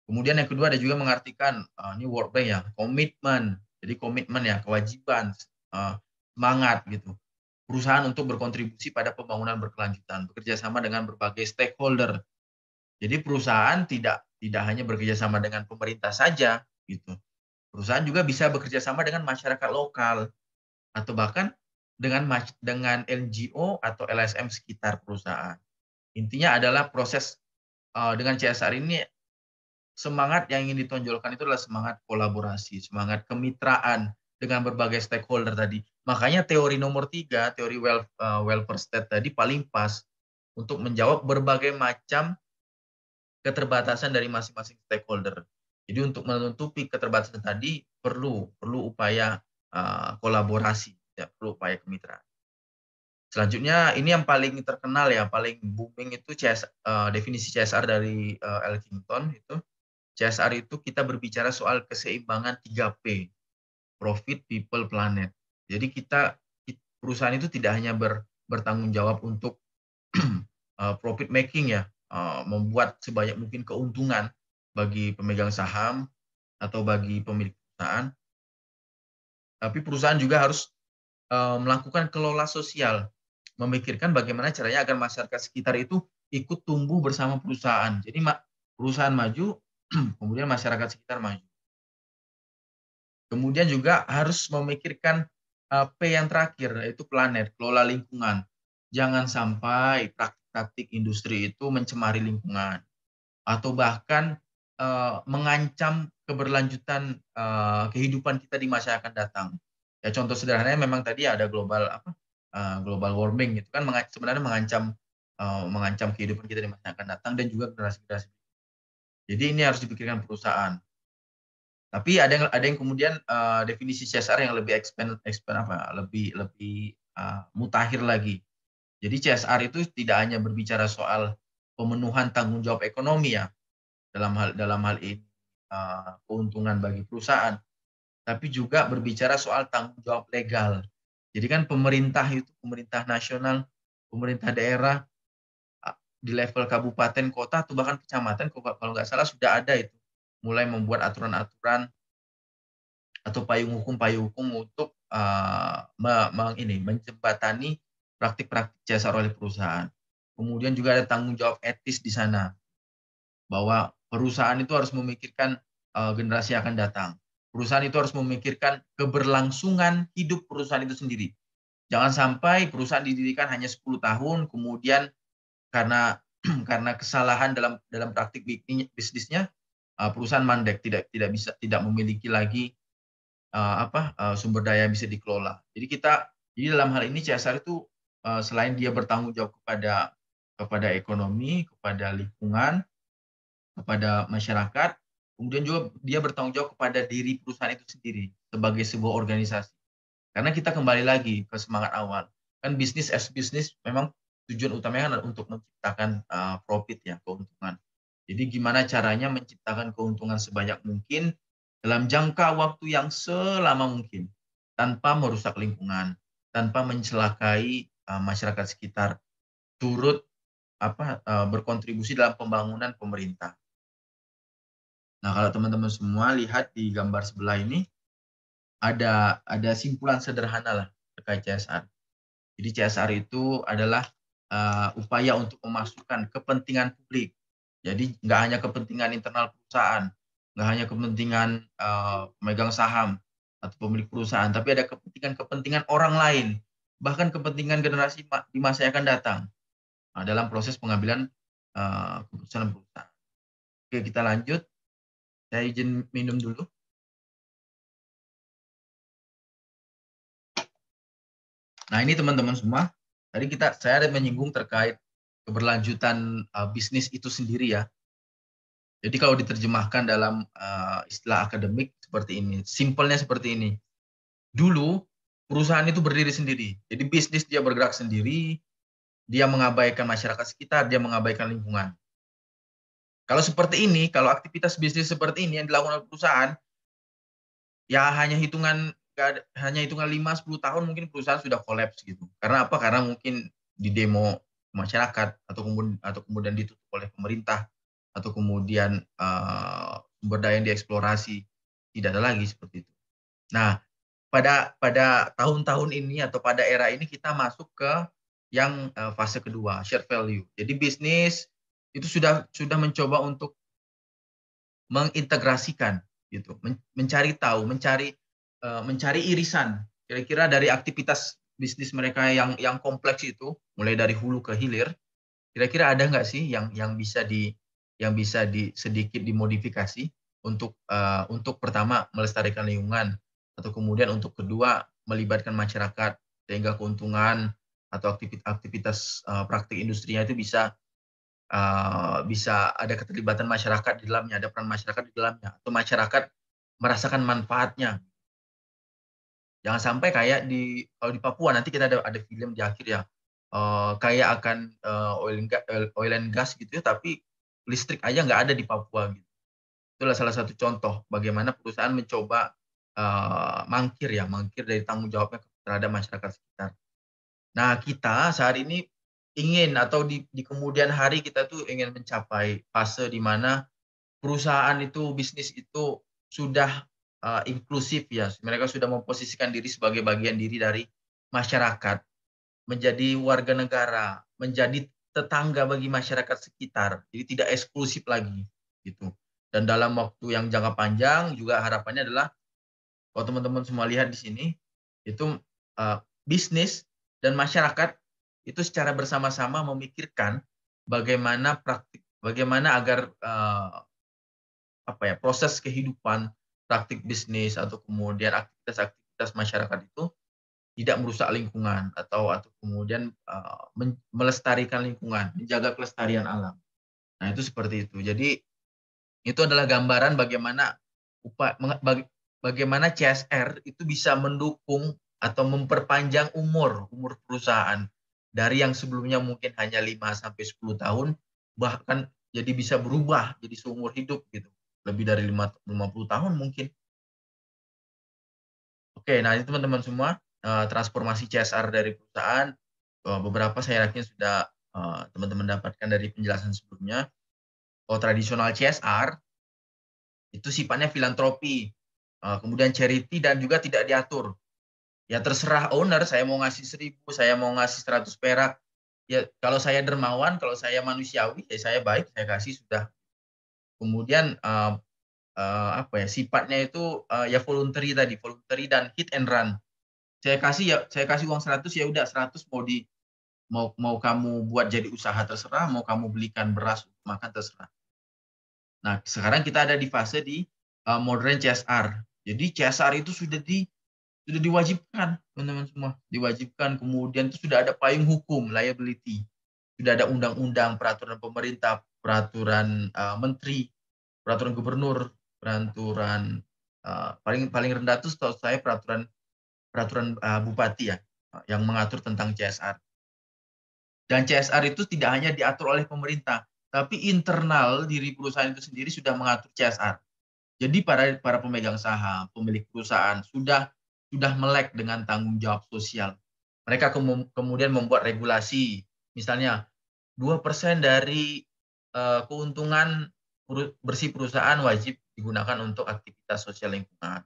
Kemudian yang kedua ada juga mengartikan uh, ini World Bank ya, komitmen. Jadi komitmen ya, kewajiban, uh, semangat gitu. Perusahaan untuk berkontribusi pada pembangunan berkelanjutan, bekerja sama dengan berbagai stakeholder. Jadi perusahaan tidak tidak hanya bekerja sama dengan pemerintah saja gitu. Perusahaan juga bisa bekerja sama dengan masyarakat lokal, atau bahkan dengan dengan N G O atau L S M sekitar perusahaan. Intinya adalah proses uh, dengan C S R ini, semangat yang ingin ditonjolkan itu adalah semangat kolaborasi, semangat kemitraan dengan berbagai stakeholder tadi. Makanya teori nomor tiga, teori welfare, uh, welfare state tadi paling pas untuk menjawab berbagai macam keterbatasan dari masing-masing stakeholder. Jadi untuk menutupi keterbatasan tadi perlu perlu upaya uh, kolaborasi, ya, perlu upaya kemitraan. Selanjutnya ini yang paling terkenal ya, paling booming itu C S R, uh, definisi C S R dari uh, Elkington itu. C S R itu kita berbicara soal keseimbangan tiga P, profit, people, planet. Jadi kita perusahaan itu tidak hanya ber, bertanggung jawab untuk uh, profit making ya, uh, membuat sebanyak mungkin keuntungan bagi pemegang saham atau bagi pemilik perusahaan, tapi perusahaan juga harus uh, melakukan kelola sosial, memikirkan bagaimana caranya agar masyarakat sekitar itu ikut tumbuh bersama perusahaan. Jadi perusahaan maju, kemudian masyarakat sekitar maju. Kemudian juga harus memikirkan P yang terakhir, yaitu planet, kelola lingkungan. Jangan sampai praktik-praktik industri itu mencemari lingkungan atau bahkan eh, mengancam keberlanjutan eh, kehidupan kita di masa yang akan datang. Ya, contoh sederhananya memang tadi ada global apa eh, global warming, itu kan sebenarnya mengancam eh, mengancam kehidupan kita di masa yang akan datang dan juga generasi-generasi. Jadi ini harus dipikirkan perusahaan. Tapi ada yang ada yang kemudian uh, definisi C S R yang lebih expand, expand apa? Lebih lebih uh, mutakhir lagi. Jadi C S R itu tidak hanya berbicara soal pemenuhan tanggung jawab ekonomi ya dalam hal dalam hal ini uh, keuntungan bagi perusahaan, tapi juga berbicara soal tanggung jawab legal. Jadi kan pemerintah itu pemerintah nasional, pemerintah daerah di level kabupaten, kota atau bahkan kecamatan kalau nggak salah sudah ada itu. Mulai membuat aturan-aturan atau payung hukum-payung hukum untuk uh, meng, ini, menjembatani praktik-praktik C S R oleh perusahaan. Kemudian juga ada tanggung jawab etis di sana, bahwa perusahaan itu harus memikirkan uh, generasi yang akan datang. Perusahaan itu harus memikirkan keberlangsungan hidup perusahaan itu sendiri. Jangan sampai perusahaan didirikan hanya sepuluh tahun, kemudian karena karena kesalahan dalam dalam praktik bisnisnya, perusahaan mandek, tidak tidak bisa tidak memiliki lagi uh, apa uh, sumber daya yang bisa dikelola. Jadi kita jadi dalam hal ini C S R itu uh, selain dia bertanggung jawab kepada kepada ekonomi, kepada lingkungan, kepada masyarakat, kemudian juga dia bertanggung jawab kepada diri perusahaan itu sendiri sebagai sebuah organisasi. Karena kita kembali lagi ke semangat awal, kan bisnis as bisnis memang tujuan utamanya adalah untuk menciptakan uh, profit ya, keuntungan. Jadi gimana caranya menciptakan keuntungan sebanyak mungkin dalam jangka waktu yang selama mungkin tanpa merusak lingkungan, tanpa mencelakai uh, masyarakat sekitar, turut apa uh, berkontribusi dalam pembangunan pemerintah. Nah, kalau teman-teman semua lihat di gambar sebelah ini ada ada simpulan sederhana lah terkait C S R. Jadi C S R itu adalah uh, upaya untuk memasukkan kepentingan publik. Jadi nggak hanya kepentingan internal perusahaan, nggak hanya kepentingan uh, pemegang saham atau pemilik perusahaan, tapi ada kepentingan-kepentingan orang lain, bahkan kepentingan generasi di masa yang akan datang nah, dalam proses pengambilan uh, keputusan perusahaan. Oke, kita lanjut. Saya izin minum dulu. Nah, ini teman-teman semua. Tadi kita saya ada menyinggung terkait keberlanjutan uh, bisnis itu sendiri ya. Jadi kalau diterjemahkan dalam uh, istilah akademik seperti ini, simpelnya seperti ini. Dulu perusahaan itu berdiri sendiri. Jadi bisnis dia bergerak sendiri, dia mengabaikan masyarakat sekitar, dia mengabaikan lingkungan. Kalau seperti ini, kalau aktivitas bisnis seperti ini yang dilakukan oleh perusahaan, ya hanya hitungan ada, hanya hitungan lima sampai sepuluh tahun mungkin perusahaan sudah kolaps gitu. Karena apa? Karena mungkin di demo masyarakat atau kemudian atau kemudian ditutup oleh pemerintah atau kemudian uh, sumber daya yang dieksplorasi tidak ada lagi seperti itu. Nah, pada pada tahun-tahun ini atau pada era ini kita masuk ke yang uh, fase kedua, shared value. Jadi bisnis itu sudah sudah mencoba untuk mengintegrasikan gitu, men mencari tahu, mencari uh, mencari irisan Kira-kira dari aktivitas bisnis mereka yang yang kompleks itu, mulai dari hulu ke hilir, kira-kira ada nggak sih yang yang bisa di yang bisa di sedikit dimodifikasi untuk uh, untuk pertama melestarikan lingkungan, atau kemudian untuk kedua melibatkan masyarakat sehingga keuntungan atau aktivitas, aktivitas uh, praktik industrinya itu bisa uh, bisa ada keterlibatan masyarakat di dalamnya, ada peran masyarakat di dalamnya, atau masyarakat merasakan manfaatnya. Jangan sampai kayak di kalau di Papua nanti kita ada ada film di akhir ya, uh, kayak akan uh, oil and gas, oil and gas gitu, tapi listrik aja nggak ada di Papua gitu. Itulah salah satu contoh bagaimana perusahaan mencoba uh, mangkir ya, mangkir dari tanggung jawabnya terhadap masyarakat sekitar. Nah, kita saat ini ingin atau di, di kemudian hari kita tuh ingin mencapai fase di mana perusahaan itu, bisnis itu sudah Uh, inklusif ya, mereka sudah memposisikan diri sebagai bagian diri dari masyarakat, menjadi warga negara, menjadi tetangga bagi masyarakat sekitar, jadi tidak eksklusif lagi gitu. Dan dalam waktu yang jangka panjang juga harapannya adalah kalau teman-teman semua lihat di sini itu uh, bisnis dan masyarakat itu secara bersama-sama memikirkan bagaimana praktik, bagaimana agar uh, apa ya proses kehidupan, praktik bisnis atau kemudian aktivitas-aktivitas masyarakat itu tidak merusak lingkungan atau atau kemudian uh, men, melestarikan lingkungan, menjaga kelestarian alam. Nah, itu seperti itu. Jadi itu adalah gambaran bagaimana upaya baga, bagaimana C S R itu bisa mendukung atau memperpanjang umur umur perusahaan dari yang sebelumnya mungkin hanya lima sampai sepuluh tahun, bahkan jadi bisa berubah jadi seumur hidup gitu. Lebih dari lima puluh tahun mungkin. Oke, nah ini teman-teman semua, transformasi C S R dari perusahaan, beberapa saya yakin sudah teman-teman dapatkan dari penjelasan sebelumnya. Kalau tradisional C S R, itu sifatnya filantropi, kemudian charity, dan juga tidak diatur. Ya terserah owner, saya mau ngasih seribu, saya mau ngasih seratus perak. Ya kalau saya dermawan, kalau saya manusiawi, ya saya baik, saya kasih sudah. Kemudian uh, uh, apa ya sifatnya itu uh, ya voluntary tadi, voluntary dan hit and run. Saya kasih ya, saya kasih uang seratus, ya udah seratus mau di mau mau kamu buat jadi usaha terserah, mau kamu belikan beras makan terserah. Nah, sekarang kita ada di fase di uh, modern C S R. Jadi C S R itu sudah di sudah diwajibkan, teman-teman semua, diwajibkan. Kemudian itu sudah ada payung hukum, liability. Sudah ada undang-undang, peraturan pemerintah, peraturan uh, menteri, peraturan gubernur, peraturan uh, paling paling rendah itu setahu saya peraturan peraturan uh, bupati ya, yang mengatur tentang C S R. Dan C S R itu tidak hanya diatur oleh pemerintah, tapi internal diri perusahaan itu sendiri sudah mengatur C S R. Jadi para para pemegang saham, pemilik perusahaan sudah sudah melek dengan tanggung jawab sosial. Mereka kemudian membuat regulasi, misalnya dua persen dari uh, keuntungan bersih perusahaan wajib digunakan untuk aktivitas sosial lingkungan.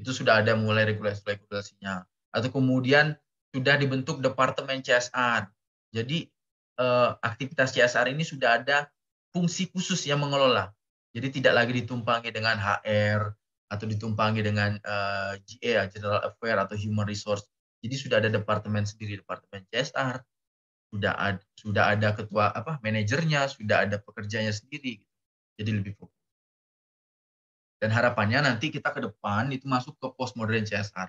Itu sudah ada mulai regulasi-regulasinya. Atau kemudian sudah dibentuk Departemen C S R. Jadi uh, aktivitas C S R ini sudah ada fungsi khusus yang mengelola. Jadi tidak lagi ditumpangi dengan H R atau ditumpangi dengan uh, G A, General Affairs atau Human Resource. Jadi sudah ada departemen sendiri, Departemen C S R. Sudah ada, sudah ada ketua apa manajernya, sudah ada pekerjanya sendiri, jadi lebih fokus. Dan harapannya nanti kita ke depan itu masuk ke postmodern C S R.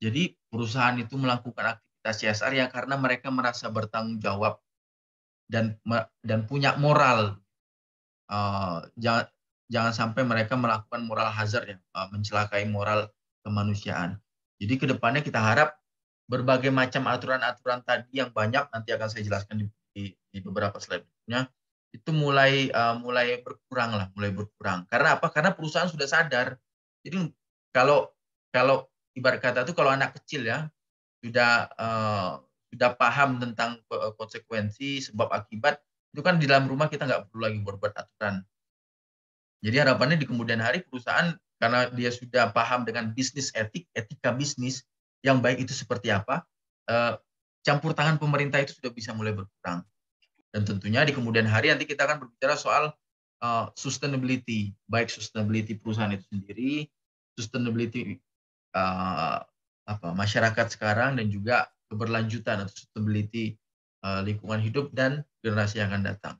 Jadi perusahaan itu melakukan aktivitas C S R yang karena mereka merasa bertanggung jawab dan dan punya moral. Uh, jangan jangan sampai mereka melakukan moral hazard ya, uh, mencelakai moral kemanusiaan. Jadi ke depannya kita harap berbagai macam aturan-aturan tadi yang banyak nanti akan saya jelaskan di, di, di beberapa slide berikutnya itu mulai uh, mulai berkurang lah, mulai berkurang. Karena apa? Karena perusahaan sudah sadar. Jadi kalau kalau ibarat kata itu kalau anak kecil ya sudah uh, sudah paham tentang konsekuensi sebab akibat itu kan di dalam rumah kita nggak perlu lagi berbuat aturan. Jadi harapannya di kemudian hari perusahaan karena dia sudah paham dengan bisnis etik, etika bisnis yang baik itu seperti apa, eh, campur tangan pemerintah itu sudah bisa mulai berkurang. Dan tentunya di kemudian hari nanti kita akan berbicara soal uh, sustainability, baik sustainability perusahaan itu sendiri, sustainability uh, apa masyarakat sekarang dan juga keberlanjutan atau sustainability uh, lingkungan hidup dan generasi yang akan datang.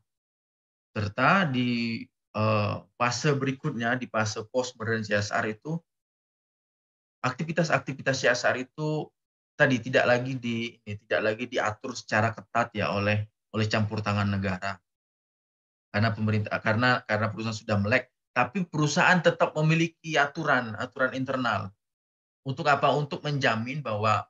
Serta di uh, fase berikutnya, di fase post-modern C S R itu, aktivitas-aktivitas C S R itu tadi tidak lagi di ya, tidak lagi diatur secara ketat ya oleh oleh campur tangan negara. Karena pemerintah karena karena perusahaan sudah melek, tapi perusahaan tetap memiliki aturan, aturan internal. Untuk apa? Untuk menjamin bahwa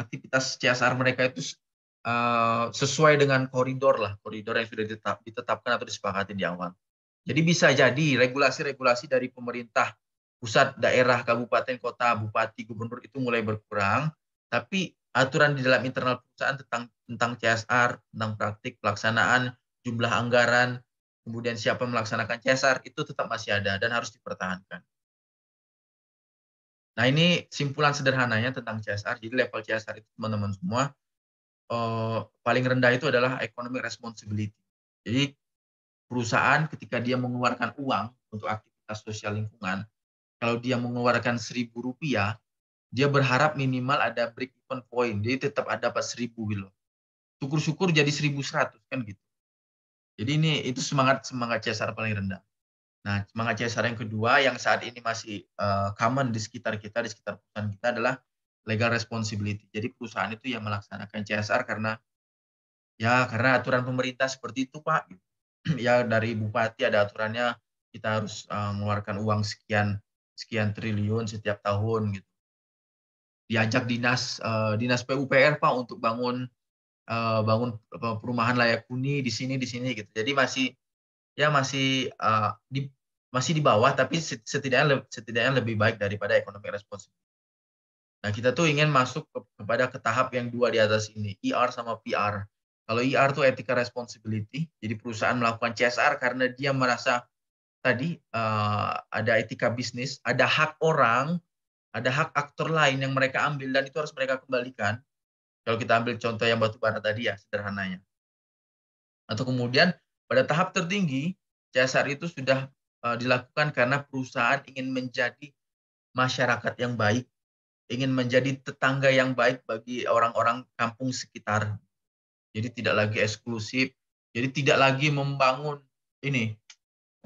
aktivitas C S R mereka itu uh, sesuai dengan koridor lah, koridor yang sudah ditetap, ditetapkan atau disepakati di awal. Jadi bisa jadi regulasi-regulasi dari pemerintah pusat, daerah, kabupaten, kota, bupati, gubernur itu mulai berkurang, tapi aturan di dalam internal perusahaan tentang tentang C S R, tentang praktik pelaksanaan, jumlah anggaran, kemudian siapa melaksanakan C S R itu tetap masih ada dan harus dipertahankan. Nah, ini simpulan sederhananya tentang C S R. Jadi level C S R itu teman-teman semua eh, paling rendah itu adalah economic responsibility. Jadi perusahaan ketika dia mengeluarkan uang untuk aktivitas sosial lingkungan, kalau dia mengeluarkan seribu rupiah, dia berharap minimal ada break even point. Jadi tetap ada pas seribu gitu. Syukur-syukur jadi seribu seratus kan gitu. Jadi ini itu semangat semangat C S R paling rendah. Nah, semangat C S R yang kedua yang saat ini masih uh, common di sekitar kita, di sekitar perusahaan kita adalah legal responsibility. Jadi perusahaan itu yang melaksanakan C S R karena ya karena aturan pemerintah seperti itu, Pak. Ya dari bupati ada aturannya kita harus uh, mengeluarkan uang sekian sekian triliun setiap tahun gitu. Diajak dinas uh, dinas P U P R, Pak, untuk bangun Uh, bangun perumahan layak huni di sini di sini gitu. Jadi masih ya masih uh, di masih di bawah, tapi setidaknya setidaknya lebih baik daripada economic responsibility. Nah, kita tuh ingin masuk ke, kepada ke tahap yang dua di atas ini, E R sama P R. Kalau E R tuh ethical responsibility, jadi perusahaan melakukan C S R karena dia merasa tadi uh, ada etika bisnis, ada hak orang, ada hak aktor lain yang mereka ambil dan itu harus mereka kembalikan. Kalau kita ambil contoh yang batu bara tadi ya, sederhananya. Atau kemudian pada tahap tertinggi, C S R itu sudah uh, dilakukan karena perusahaan ingin menjadi masyarakat yang baik, ingin menjadi tetangga yang baik bagi orang-orang kampung sekitar. Jadi tidak lagi eksklusif, jadi tidak lagi membangun ini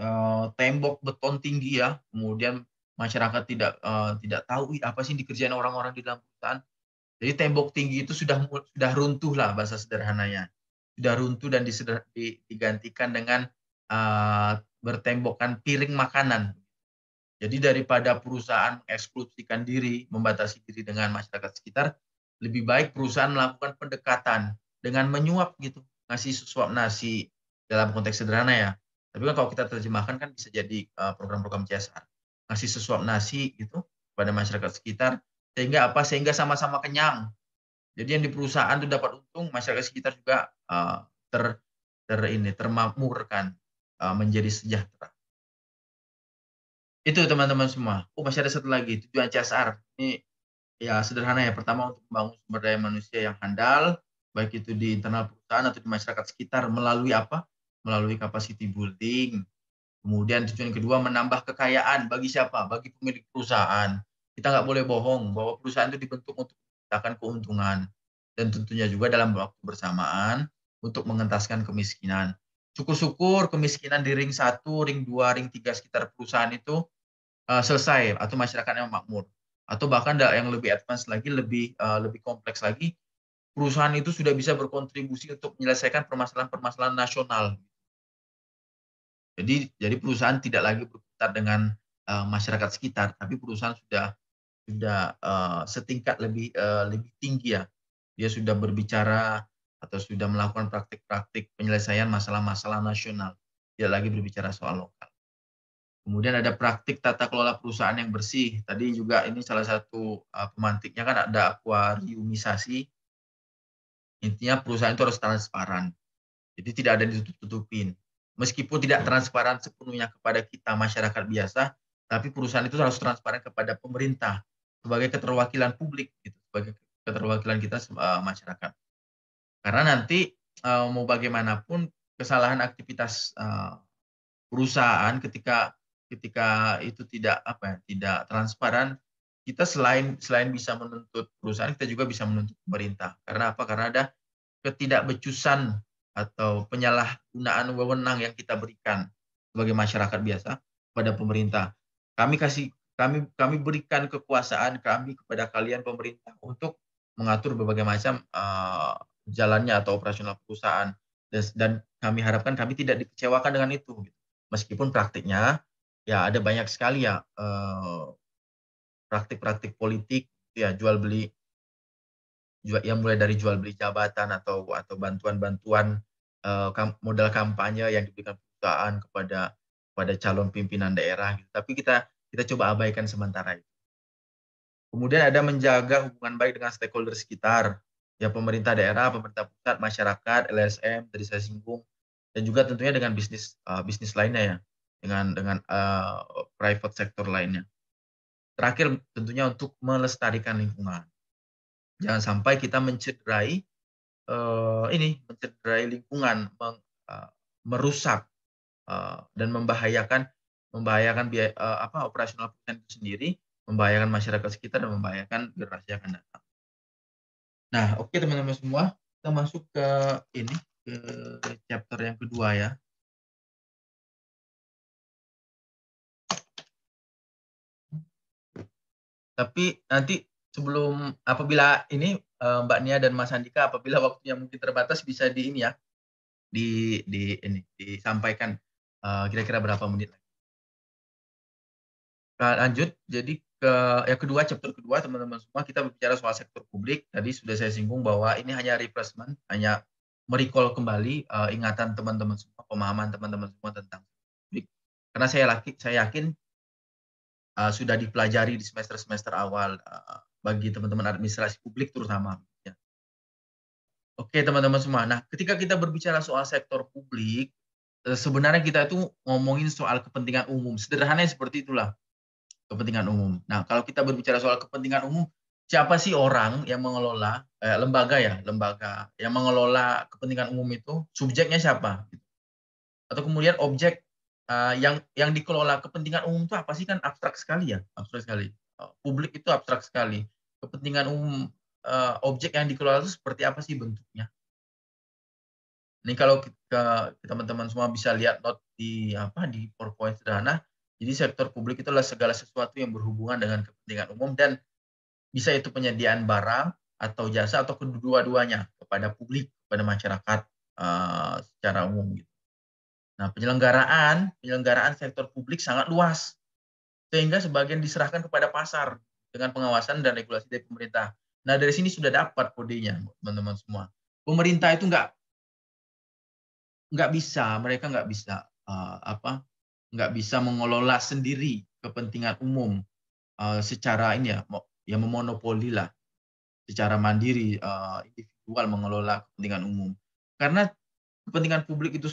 uh, tembok beton tinggi ya, kemudian masyarakat tidak uh, tidak tahu apa sih dikerjain orang-orang di dalam perusahaan. Jadi tembok tinggi itu sudah sudah runtuh lah bahasa sederhananya. Sudah runtuh dan diseder, digantikan dengan uh, bertembokkan piring makanan. Jadi daripada perusahaan mengeksklusikan diri, membatasi diri dengan masyarakat sekitar, lebih baik perusahaan melakukan pendekatan dengan menyuap gitu, ngasih suap nasi dalam konteks sederhana ya. Tapi kan kalau kita terjemahkan kan bisa jadi program-program uh, C S R. Ngasih suap nasi gitu pada masyarakat sekitar. Sehingga apa? Sehingga sama-sama kenyang. Jadi yang di perusahaan itu dapat untung, masyarakat sekitar juga uh, ter, ter ini termakmurkan, uh, menjadi sejahtera. Itu teman-teman semua. Oh, masih ada satu lagi, tujuan C S R. Ini ya sederhana ya. Pertama, untuk membangun sumber daya manusia yang handal, baik itu di internal perusahaan atau di masyarakat sekitar melalui apa? Melalui capacity building. Kemudian tujuan kedua, menambah kekayaan bagi siapa? Bagi pemilik perusahaan. Kita nggak boleh bohong bahwa perusahaan itu dibentuk untuk menciptakan keuntungan dan tentunya juga dalam waktu bersamaan untuk mengentaskan kemiskinan. Syukur-syukur kemiskinan di ring satu, ring dua, ring tiga sekitar perusahaan itu uh, selesai atau masyarakatnya makmur. Atau bahkan yang lebih advance lagi, lebih uh, lebih kompleks lagi, perusahaan itu sudah bisa berkontribusi untuk menyelesaikan permasalahan-permasalahan nasional. Jadi jadi perusahaan tidak lagi berputar dengan uh, masyarakat sekitar, tapi perusahaan sudah sudah uh, setingkat lebih uh, lebih tinggi ya, dia sudah berbicara atau sudah melakukan praktik-praktik penyelesaian masalah-masalah nasional, dia lagi berbicara soal lokal. Kemudian ada praktik tata kelola perusahaan yang bersih, tadi juga ini salah satu uh, pemantiknya kan ada akuariumisasi. Intinya perusahaan itu harus transparan, jadi tidak ada ditutup-tutupin. Meskipun tidak transparan sepenuhnya kepada kita masyarakat biasa, tapi perusahaan itu harus transparan kepada pemerintah sebagai keterwakilan publik, gitu, sebagai keterwakilan kita uh, masyarakat. Karena nanti uh, mau bagaimanapun kesalahan aktivitas uh, perusahaan ketika ketika itu tidak apa ya, tidak transparan, kita selain selain bisa menuntut perusahaan, kita juga bisa menuntut pemerintah. Karena apa? Karena ada ketidakbecusan atau penyalahgunaan wewenang yang kita berikan sebagai masyarakat biasa pada pemerintah. Kami kasih kami kami berikan kekuasaan kami kepada kalian pemerintah untuk mengatur berbagai macam uh, jalannya atau operasional perusahaan, dan, dan kami harapkan kami tidak dikecewakan dengan itu. Meskipun praktiknya ya ada banyak sekali ya praktik-praktik uh, politik ya, jual beli yang mulai dari jual beli jabatan atau atau bantuan-bantuan uh, kam modal kampanye yang diberikan perusahaan kepada kepada calon pimpinan daerah gitu. Tapi kita kita coba abaikan sementara itu. Kemudian ada menjaga hubungan baik dengan stakeholder sekitar, ya pemerintah daerah, pemerintah pusat, masyarakat, L S M tadi saya singgung, dan juga tentunya dengan bisnis uh, bisnis lainnya ya, dengan dengan uh, private sector lainnya. Terakhir tentunya untuk melestarikan lingkungan. Jangan sampai kita mencederai uh, ini, mencederai lingkungan, meng, uh, merusak uh, dan membahayakan membahayakan biaya, uh, apa operasional perusahaan itu sendiri, membahayakan masyarakat sekitar, dan membahayakan generasi yang akan datang. Nah, oke okay, teman-teman semua, kita masuk ke ini, ke chapter yang kedua ya. Tapi nanti sebelum, apabila ini Mbak Nia dan Mas Andika, apabila waktunya mungkin terbatas, bisa di ini ya, di, di ini disampaikan kira-kira uh, berapa menit lagi. Nah, lanjut, jadi ke ya kedua, chapter kedua teman-teman semua, kita berbicara soal sektor publik. Tadi sudah saya singgung bahwa ini hanya refreshment, hanya merecall kembali uh, ingatan teman-teman semua, pemahaman teman-teman semua tentang publik. Karena saya laki, saya yakin uh, sudah dipelajari di semester-semester awal. Uh, bagi teman-teman administrasi publik terutama. Ya. Oke teman-teman semua, nah ketika kita berbicara soal sektor publik, sebenarnya kita itu ngomongin soal kepentingan umum, sederhananya seperti itulah, kepentingan umum. Nah kalau kita berbicara soal kepentingan umum, siapa sih orang yang mengelola, eh, lembaga ya, lembaga yang mengelola kepentingan umum itu, subjeknya siapa? Atau kemudian objek uh, yang yang dikelola kepentingan umum itu apa sih, kan abstrak sekali ya, abstrak sekali. Publik itu abstrak sekali. Kepentingan umum, uh, objek yang dikelola itu seperti apa sih bentuknya? Ini kalau teman-teman semua bisa lihat not di apa di PowerPoint sederhana. Jadi sektor publik itulah segala sesuatu yang berhubungan dengan kepentingan umum, dan bisa itu penyediaan barang atau jasa atau kedua-duanya kepada publik, kepada masyarakat uh, secara umum. Gitu. Nah penyelenggaraan penyelenggaraan sektor publik sangat luas, sehingga sebagian diserahkan kepada pasar dengan pengawasan dan regulasi dari pemerintah. Nah, dari sini sudah dapat kodenya, teman-teman semua. Pemerintah itu nggak nggak bisa, mereka nggak bisa uh, apa? Nggak bisa mengelola sendiri kepentingan umum uh, secara ini ya, ya memonopoli lah, secara mandiri uh, individual mengelola kepentingan umum. Karena kepentingan publik itu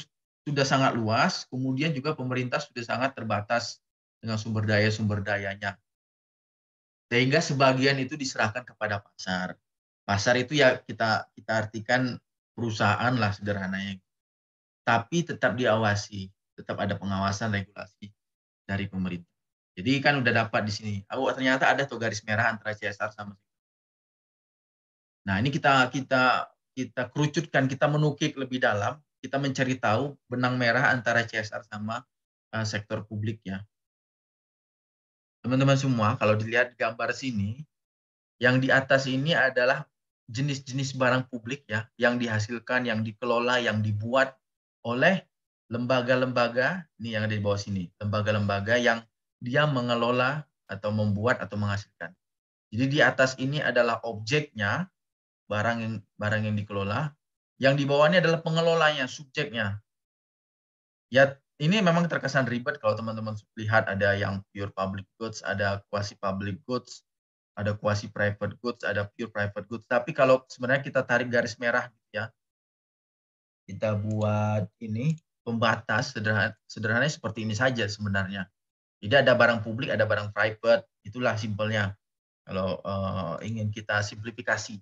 sudah sangat luas, kemudian juga pemerintah sudah sangat terbatas dengan sumber daya-sumber dayanya. Sehingga sebagian itu diserahkan kepada pasar. Pasar itu ya kita kita artikan perusahaan lah sederhananya. Tapi tetap diawasi, tetap ada pengawasan regulasi dari pemerintah. Jadi kan udah dapat di sini. Oh, ternyata ada tuh garis merah antara C S R sama. Nah, ini kita kita kita kerucutkan, kita menukik lebih dalam, kita mencari tahu benang merah antara C S R sama uh, sektor publik ya. Teman-teman semua, kalau dilihat gambar sini, yang di atas ini adalah jenis-jenis barang publik ya, yang dihasilkan, yang dikelola, yang dibuat oleh lembaga-lembaga, ini yang ada di bawah sini, lembaga-lembaga yang dia mengelola atau membuat atau menghasilkan. Jadi di atas ini adalah objeknya, barang yang barang yang dikelola, yang di bawahnya adalah pengelolanya, subjeknya. Ya, ini memang terkesan ribet kalau teman-teman lihat, ada yang pure public goods, ada quasi public goods, ada quasi private goods, ada pure private goods. Tapi kalau sebenarnya kita tarik garis merah ya, kita buat ini pembatas sederhana, sederhananya seperti ini saja sebenarnya. Jadi ada barang publik, ada barang private, itulah simpelnya kalau uh, ingin kita simplifikasi.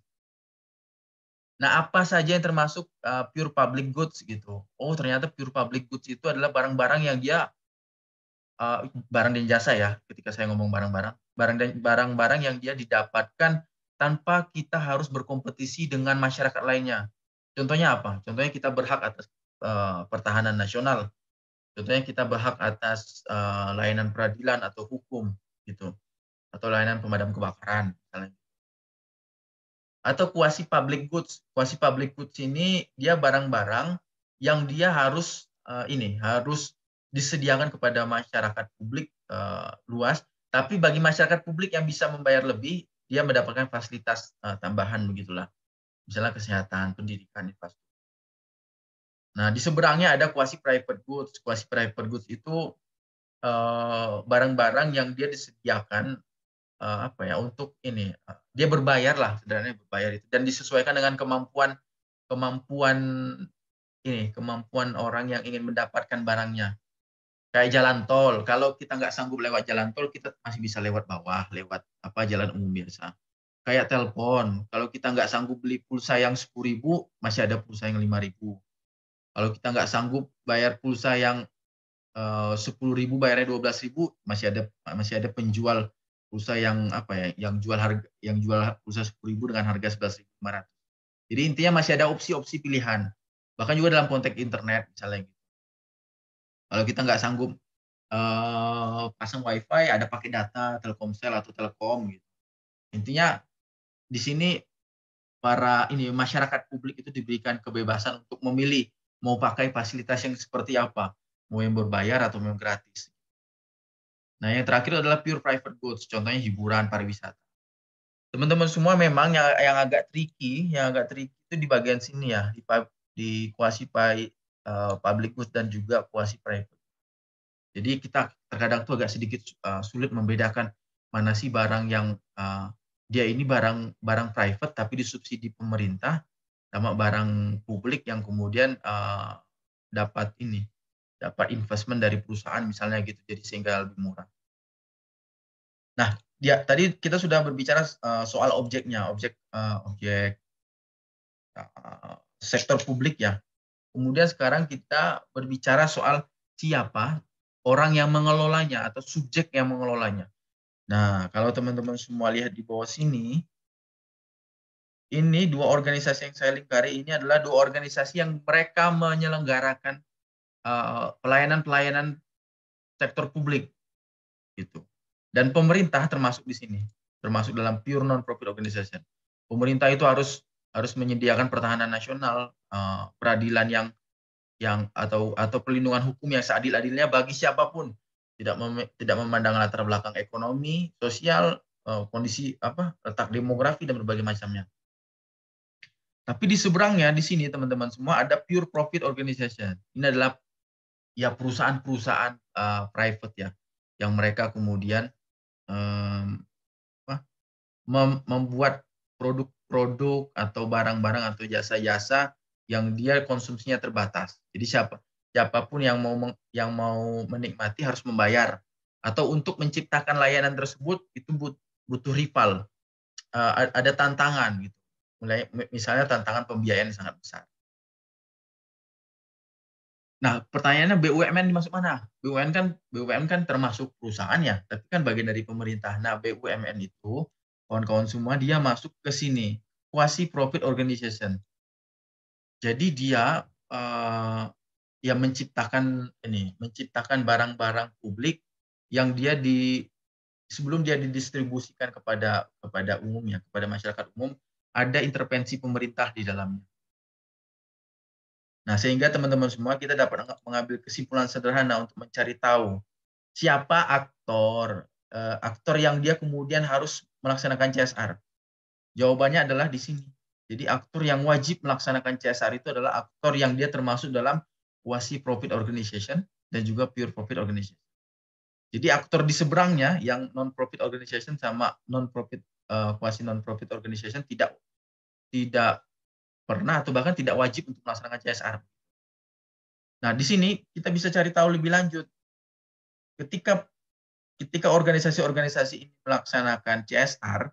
Nah, apa saja yang termasuk uh, pure public goods gitu? Oh, ternyata pure public goods itu adalah barang-barang yang dia uh, barang dan jasa ya, ketika saya ngomong barang-barang, barang dan barang-barang yang dia didapatkan tanpa kita harus berkompetisi dengan masyarakat lainnya. Contohnya apa? Contohnya kita berhak atas uh, pertahanan nasional. Contohnya kita berhak atas uh, layanan peradilan atau hukum gitu, atau layanan pemadam kebakaran misalnya. Atau quasi public goods. Quasi public goods ini dia barang-barang yang dia harus uh, ini harus disediakan kepada masyarakat publik uh, luas, tapi bagi masyarakat publik yang bisa membayar lebih, dia mendapatkan fasilitas uh, tambahan begitulah. Misalnya kesehatan, pendidikan, infrastruktur. Nah, di seberangnya ada quasi private goods. Quasi private goods itu barang-barang uh, yang dia disediakan Uh, apa ya untuk ini uh, dia berbayar lah, sederhananya berbayar itu, dan disesuaikan dengan kemampuan kemampuan ini kemampuan orang yang ingin mendapatkan barangnya. Kayak jalan tol, kalau kita nggak sanggup lewat jalan tol, kita masih bisa lewat bawah, lewat apa jalan umum biasa. Kayak telepon, kalau kita nggak sanggup beli pulsa yang sepuluh ribu, masih ada pulsa yang lima ribu. Kalau kita nggak sanggup bayar pulsa yang sepuluh ribu, bayarnya dua belas ribu, masih ada masih ada penjual pulsa yang apa ya, yang jual harga, yang jual pulsa sepuluh ribu dengan harga sebelas ribu lima ratus. Jadi intinya masih ada opsi-opsi pilihan. Bahkan juga dalam konteks internet misalnya gitu. Kalau kita nggak sanggup eh, pasang wifi, ada pakai data Telkomsel atau Telkom gitu. Intinya di sini para ini masyarakat publik itu diberikan kebebasan untuk memilih mau pakai fasilitas yang seperti apa, mau yang berbayar atau mau yang gratis. Nah, yang terakhir adalah pure private goods, contohnya hiburan, pariwisata. Teman-teman semua memang yang, yang agak tricky, yang agak tricky itu di bagian sini ya, di, di quasi uh, public goods dan juga quasi private. Jadi kita terkadang tuh agak sedikit uh, sulit membedakan mana sih barang yang uh, dia ini barang barang private tapi disubsidi pemerintah, sama barang publik yang kemudian uh, dapat ini. dapat investment dari perusahaan misalnya gitu, jadi sehingga lebih murah. Nah, dia tadi kita sudah berbicara uh, soal objeknya, objek uh, objek uh, sektor publik ya. Kemudian sekarang kita berbicara soal siapa orang yang mengelolanya atau subjek yang mengelolanya. Nah, kalau teman-teman semua lihat di bawah sini, ini dua organisasi yang saya lingkari ini adalah dua organisasi yang mereka menyelenggarakan pelayanan-pelayanan sektor publik gitu, dan pemerintah termasuk di sini, termasuk dalam pure non-profit organization. Pemerintah itu harus harus menyediakan pertahanan nasional, uh, peradilan yang yang atau atau perlindungan hukum yang seadil-adilnya bagi siapapun, tidak mem, tidak memandang latar belakang ekonomi, sosial, uh, kondisi apa letak demografi dan berbagai macamnya. Tapi di seberangnya di sini teman-teman semua ada pure profit organization. Ini adalah ya perusahaan-perusahaan uh, private ya, yang mereka kemudian um, apa, mem membuat produk-produk atau barang-barang atau jasa-jasa yang dia konsumsinya terbatas. Jadi siapa siapapun yang mau yang mau menikmati harus membayar, atau untuk menciptakan layanan tersebut itu but butuh rival, uh, ada tantangan gitu. Mulai misalnya tantangan pembiayaan sangat besar. Nah, pertanyaannya B U M N dimasuk mana? B U M N kan B U M N kan termasuk perusahaan ya, tapi kan bagian dari pemerintah. Nah, B U M N itu kawan-kawan semua dia masuk ke sini, quasi profit organization. Jadi dia eh, ya menciptakan ini, menciptakan barang-barang publik yang dia di sebelum dia didistribusikan kepada kepada umumnya, kepada masyarakat umum, ada intervensi pemerintah di dalamnya. Nah, sehingga teman-teman semua kita dapat mengambil kesimpulan sederhana untuk mencari tahu siapa aktor, eh, aktor yang dia kemudian harus melaksanakan C S R. Jawabannya adalah di sini. Jadi aktor yang wajib melaksanakan C S R itu adalah aktor yang dia termasuk dalam quasi profit organization dan juga pure profit organization. Jadi aktor di seberangnya yang non-profit organization sama non-profit eh, quasi non-profit organization tidak tidak pernah atau bahkan tidak wajib untuk melaksanakan C S R. Nah, di sini kita bisa cari tahu lebih lanjut. Ketika ketika organisasi-organisasi ini melaksanakan C S R,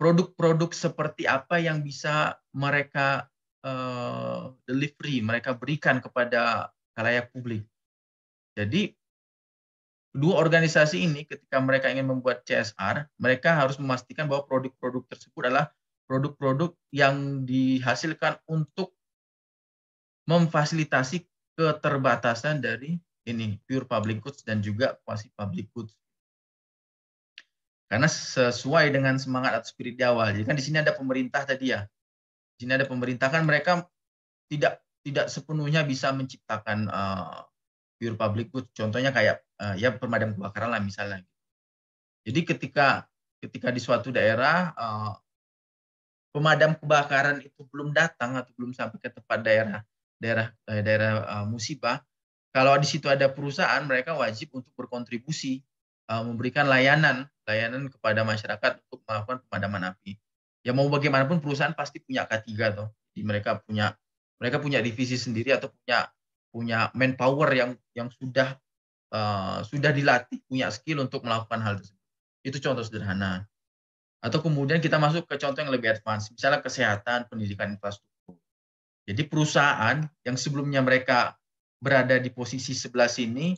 produk-produk seperti apa yang bisa mereka uh, delivery, mereka berikan kepada khalayak publik. Jadi Dua organisasi ini ketika mereka ingin membuat C S R, mereka harus memastikan bahwa produk-produk tersebut adalah produk-produk yang dihasilkan untuk memfasilitasi keterbatasan dari ini pure public goods dan juga quasi public goods. Karena sesuai dengan semangat atau spirit di awal. Jadi kan di sini ada pemerintah tadi ya. Di sini ada pemerintah, kan mereka tidak tidak sepenuhnya bisa menciptakan uh, pure public goods. Contohnya kayak uh, ya pemadam kebakaran lah misalnya. Jadi ketika ketika di suatu daerah uh, pemadam kebakaran itu belum datang atau belum sampai ke tempat daerah daerah daerah, daerah uh, musibah, kalau di situ ada perusahaan, mereka wajib untuk berkontribusi uh, memberikan layanan layanan kepada masyarakat untuk melakukan pemadaman api. Ya mau bagaimanapun perusahaan pasti punya K tiga toh. Jadi mereka punya mereka punya divisi sendiri atau punya punya manpower yang yang sudah uh, sudah dilatih, punya skill untuk melakukan hal tersebut. Itu contoh sederhana. Atau kemudian kita masuk ke contoh yang lebih advance, misalnya kesehatan, pendidikan, infrastruktur. Jadi perusahaan yang sebelumnya mereka berada di posisi sebelah sini,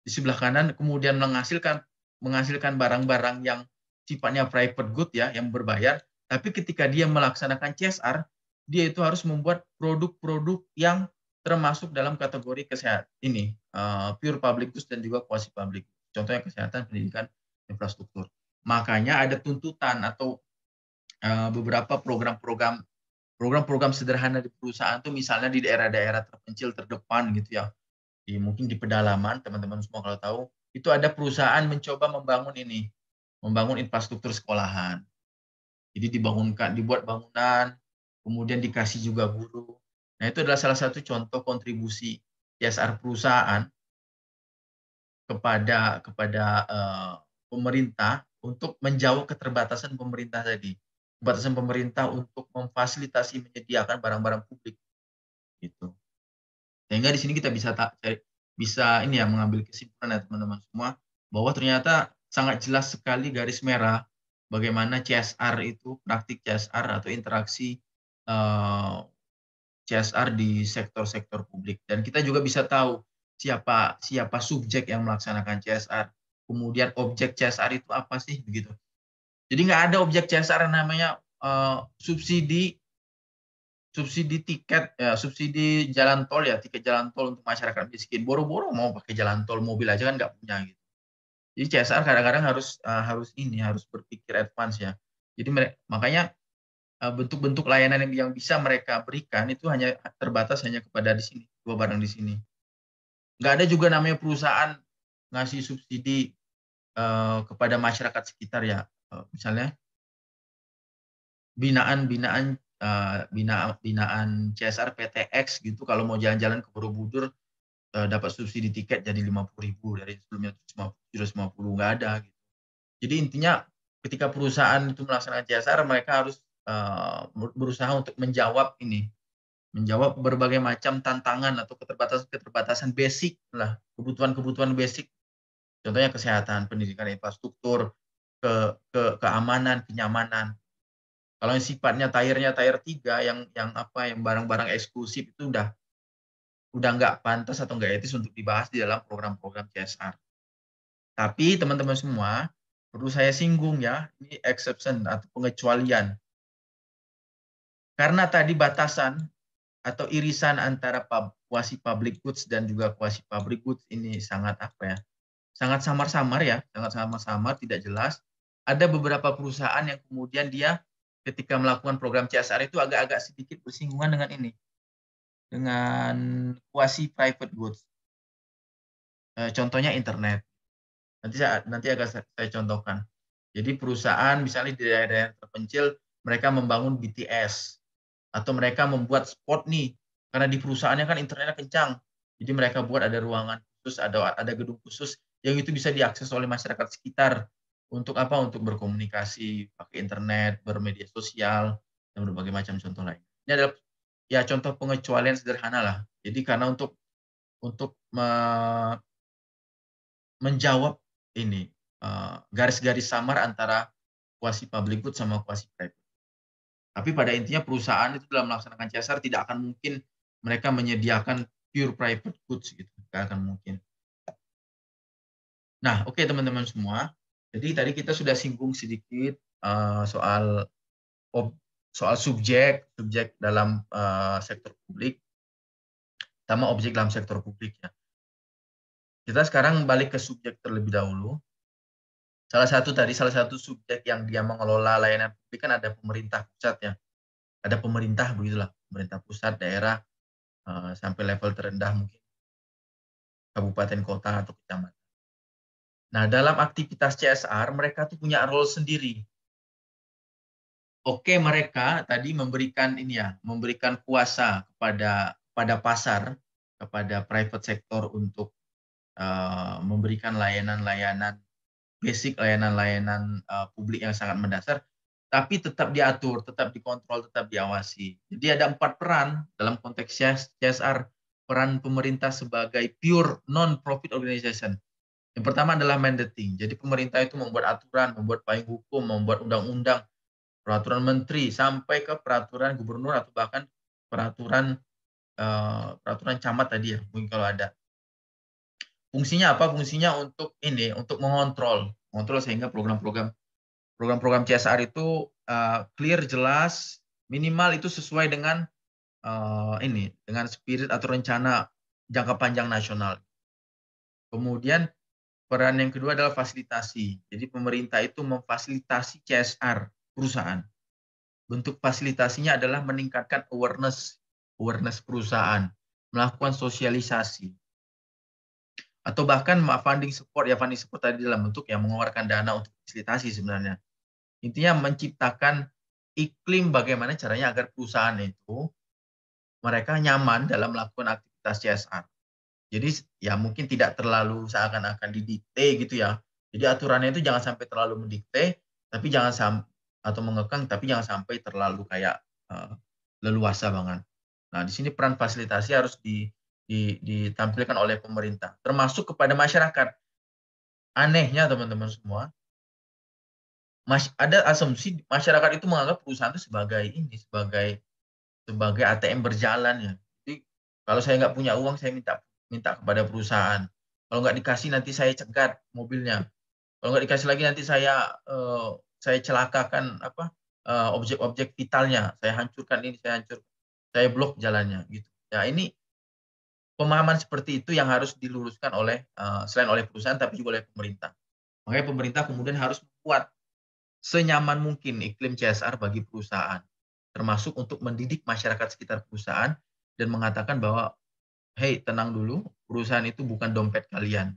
di sebelah kanan, kemudian menghasilkan menghasilkan barang-barang yang sifatnya private good ya, yang berbayar. Tapi ketika dia melaksanakan C S R, dia itu harus membuat produk-produk yang termasuk dalam kategori kesehatan ini, uh, pure public goods dan juga quasi public. Contohnya kesehatan, pendidikan, infrastruktur. Makanya ada tuntutan atau uh, beberapa program-program program-program sederhana di perusahaan tuh, misalnya di daerah-daerah terpencil, terdepan gitu ya, di, mungkin di pedalaman, teman-teman semua kalau tahu, itu ada perusahaan mencoba membangun ini, membangun infrastruktur sekolahan. Jadi dibangunkan, dibuat bangunan, kemudian dikasih juga guru. Nah itu adalah salah satu contoh kontribusi C S R perusahaan kepada kepada uh, pemerintah untuk menjawab keterbatasan pemerintah tadi. Batasan pemerintah untuk memfasilitasi menyediakan barang-barang publik gitu. Sehingga di sini kita bisa tak bisa ini ya mengambil kesimpulan ya teman-teman semua bahwa ternyata sangat jelas sekali garis merah bagaimana C S R itu, praktik C S R atau interaksi uh, C S R di sektor-sektor publik, dan kita juga bisa tahu siapa siapa subjek yang melaksanakan C S R, kemudian objek C S R itu apa sih begitu. Jadi nggak ada objek C S R yang namanya uh, subsidi subsidi tiket, ya, subsidi jalan tol ya, tiket jalan tol untuk masyarakat miskin. Boro-boro mau pakai jalan tol mobil aja kan nggak punya gitu. Jadi C S R kadang-kadang harus uh, harus ini harus berpikir advance ya. Jadi mereka, makanya bentuk-bentuk uh, layanan yang, yang bisa mereka berikan itu hanya terbatas hanya kepada di sini, dua barang di sini. Nggak ada juga namanya perusahaan ngasih subsidi uh, kepada masyarakat sekitar ya. Misalnya binaan binaan binaan binaan C S R P T X gitu, kalau mau jalan-jalan ke Borobudur dapat subsidi tiket jadi lima puluh ribu dari sebelumnya tujuh ratus lima puluh, nggak ada gitu. Jadi intinya ketika perusahaan itu melaksanakan C S R, mereka harus uh, berusaha untuk menjawab ini menjawab berbagai macam tantangan atau keterbatasan-keterbatasan basic lah, kebutuhan-kebutuhan basic, contohnya kesehatan, pendidikan, infrastruktur, Ke, ke keamanan, kenyamanan. Kalau yang sifatnya tayarnya tayar tiga, yang yang apa, yang barang-barang eksklusif itu udah udah nggak pantas atau nggak etis untuk dibahas di dalam program-program C S R. Tapi teman-teman semua perlu saya singgung ya, ini exception atau pengecualian. Karena tadi batasan atau irisan antara pub, quasi public goods dan juga quasi public goods ini sangat apa ya? Sangat samar-samar ya, sangat samar-samar, tidak jelas. Ada beberapa perusahaan yang kemudian dia ketika melakukan program C S R itu agak-agak sedikit bersinggungan dengan ini, dengan quasi private goods. E, contohnya internet. Nanti saya, nanti agak saya, saya contohkan. Jadi perusahaan misalnya di daerah-daerah terpencil, mereka membangun B T S atau mereka membuat spot nih, karena di perusahaannya kan internetnya kencang. Jadi mereka buat ada ruangan khusus, ada ada gedung khusus yang itu bisa diakses oleh masyarakat sekitar. Untuk apa? Untuk berkomunikasi, pakai internet, bermedia sosial, dan berbagai macam contoh lain. Ini adalah ya contoh pengecualian sederhana lah. Jadi karena untuk untuk me, menjawab ini garis-garis uh, samar antara quasi public good sama quasi private. Tapi pada intinya perusahaan itu dalam melaksanakan C S R tidak akan mungkin mereka menyediakan pure private goods gitu, tidak akan mungkin. Nah, oke okay, teman-teman semua. Jadi tadi kita sudah singgung sedikit uh, soal soal subjek subjek dalam uh, sektor publik, sama objek dalam sektor publik ya. Kita sekarang balik ke subjek terlebih dahulu. Salah satu tadi salah satu subjek yang dia mengelola layanan publik kan ada pemerintah pusat ya. Ada pemerintah begitulah, pemerintah pusat, daerah uh, sampai level terendah mungkin kabupaten kota atau kecamatan. Nah, dalam aktivitas C S R, mereka tuh punya role sendiri. Oke, mereka tadi memberikan ini ya, memberikan kuasa kepada, kepada pasar, kepada private sector untuk uh, memberikan layanan-layanan, basic layanan-layanan uh, publik yang sangat mendasar, tapi tetap diatur, tetap dikontrol, tetap diawasi. Jadi ada empat peran dalam konteks C S R, peran pemerintah sebagai pure non-profit organization. Yang pertama adalah mandating. Jadi pemerintah itu membuat aturan, membuat payung hukum, membuat undang-undang, peraturan menteri sampai ke peraturan gubernur atau bahkan peraturan uh, peraturan camat tadi ya, mungkin kalau ada. Fungsinya apa? Fungsinya untuk ini, untuk mengontrol, mengontrol sehingga program-program program-program C S R itu uh, clear, jelas, minimal itu sesuai dengan uh, ini, dengan spirit atau rencana jangka panjang nasional. Kemudian peran yang kedua adalah fasilitasi. Jadi pemerintah itu memfasilitasi C S R perusahaan. Bentuk fasilitasinya adalah meningkatkan awareness, awareness perusahaan, melakukan sosialisasi. Atau bahkan funding support, ya funding support tadi dalam bentuk yang mengeluarkan dana untuk fasilitasi sebenarnya. Intinya menciptakan iklim bagaimana caranya agar perusahaan itu mereka nyaman dalam melakukan aktivitas C S R. Jadi ya mungkin tidak terlalu seakan-akan didikte gitu ya. Jadi aturannya itu jangan sampai terlalu mendikte, tapi jangan sampai atau mengekang, tapi jangan sampai terlalu kayak uh, leluasa banget. Nah di sini peran fasilitasi harus di, di, ditampilkan oleh pemerintah, termasuk kepada masyarakat. Anehnya teman-teman semua, mas, ada asumsi masyarakat itu menganggap perusahaan itu sebagai ini, sebagai sebagai A T M berjalan ya. Jadi kalau saya nggak punya uang saya minta minta kepada perusahaan. Kalau nggak dikasih nanti saya cegat mobilnya. Kalau nggak dikasih lagi nanti saya uh, saya celakakan apa uh, objek-objek vitalnya. Saya hancurkan ini, saya hancur, saya blok jalannya gitu. Ya ini pemahaman seperti itu yang harus diluruskan oleh uh, selain oleh perusahaan tapi juga oleh pemerintah. Makanya pemerintah kemudian harus membuat senyaman mungkin iklim C S R bagi perusahaan, termasuk untuk mendidik masyarakat sekitar perusahaan dan mengatakan bahwa hey, tenang dulu, perusahaan itu bukan dompet kalian.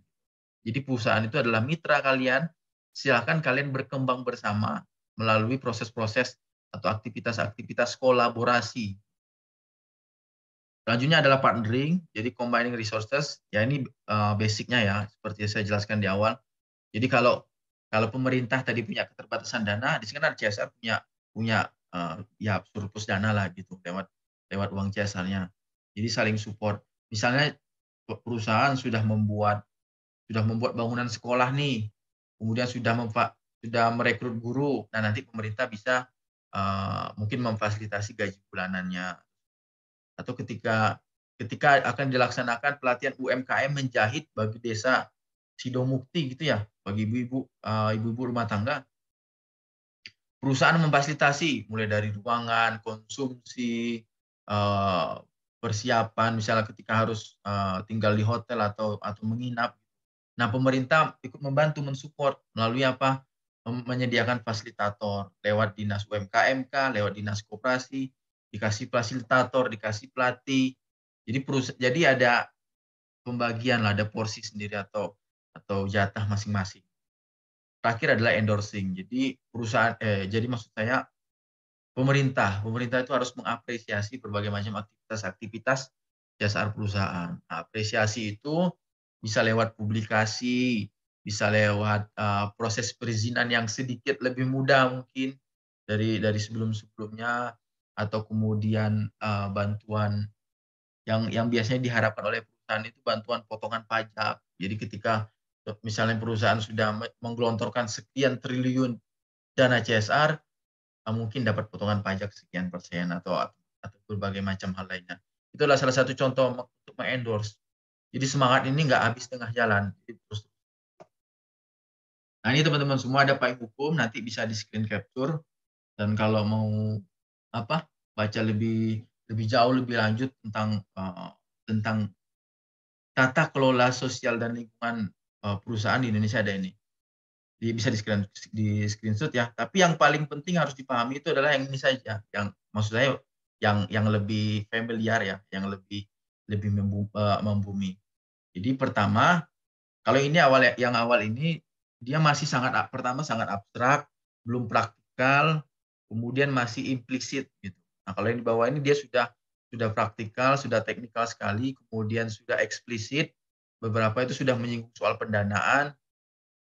Jadi perusahaan itu adalah mitra kalian, silakan kalian berkembang bersama melalui proses-proses atau aktivitas-aktivitas kolaborasi. Selanjutnya adalah partnering, jadi combining resources, ya ini uh, basicnya ya, seperti saya jelaskan di awal. Jadi kalau kalau pemerintah tadi punya keterbatasan dana, di sini kan C S R punya, punya uh, ya surplus dana lah gitu, lewat, lewat uang C S R-nya. Jadi saling support. Misalnya perusahaan sudah membuat sudah membuat bangunan sekolah nih, kemudian sudah memfa, sudah merekrut guru. Nah nanti pemerintah bisa uh, mungkin memfasilitasi gaji bulanannya. Atau ketika ketika akan dilaksanakan pelatihan U M K M menjahit bagi desa Sidomukti gitu ya, bagi ibu-ibu uh, ibu-ibu rumah tangga. Perusahaan memfasilitasi mulai dari ruangan, konsumsi. Uh, persiapan misalnya ketika harus uh, tinggal di hotel atau atau menginap. Nah, pemerintah ikut membantu mensupport melalui apa? Menyediakan fasilitator lewat dinas U M K M, lewat dinas koperasi, dikasih fasilitator, dikasih pelatih. Jadi perus- jadi ada pembagian lah, ada porsi sendiri atau atau jatah masing-masing. Terakhir adalah endorsing. Jadi perusahaan eh, jadi maksud saya Pemerintah, pemerintah itu harus mengapresiasi berbagai macam aktivitas-aktivitas C S R perusahaan. Nah, apresiasi itu bisa lewat publikasi, bisa lewat uh, proses perizinan yang sedikit lebih mudah mungkin dari dari sebelum-sebelumnya, atau kemudian uh, bantuan yang yang biasanya diharapkan oleh perusahaan itu bantuan potongan pajak. Jadi ketika misalnya perusahaan sudah menggelontorkan sekian triliun dana C S R, mungkin dapat potongan pajak sekian persen atau atau berbagai macam hal lainnya. Itu adalah salah satu contoh untuk mengendorse. Jadi semangat ini nggak habis tengah jalan, terus Nah ini teman-teman semua ada payung hukum, nanti bisa di screen capture, dan kalau mau apa baca lebih lebih jauh lebih lanjut tentang uh, tentang tata kelola sosial dan lingkungan uh, perusahaan di Indonesia ada ini. Di, bisa di, screen, di screenshot ya. Tapi yang paling penting harus dipahami itu adalah yang ini saja, yang maksud saya yang yang lebih familiar ya, yang lebih lebih membumi. Jadi pertama, kalau ini awal yang awal ini dia masih sangat pertama sangat abstrak, belum praktikal, kemudian masih implisit gitu. Nah, kalau yang di bawah ini dia sudah sudah praktikal, sudah teknikal sekali, kemudian sudah eksplisit. Beberapa itu sudah menyinggung soal pendanaan.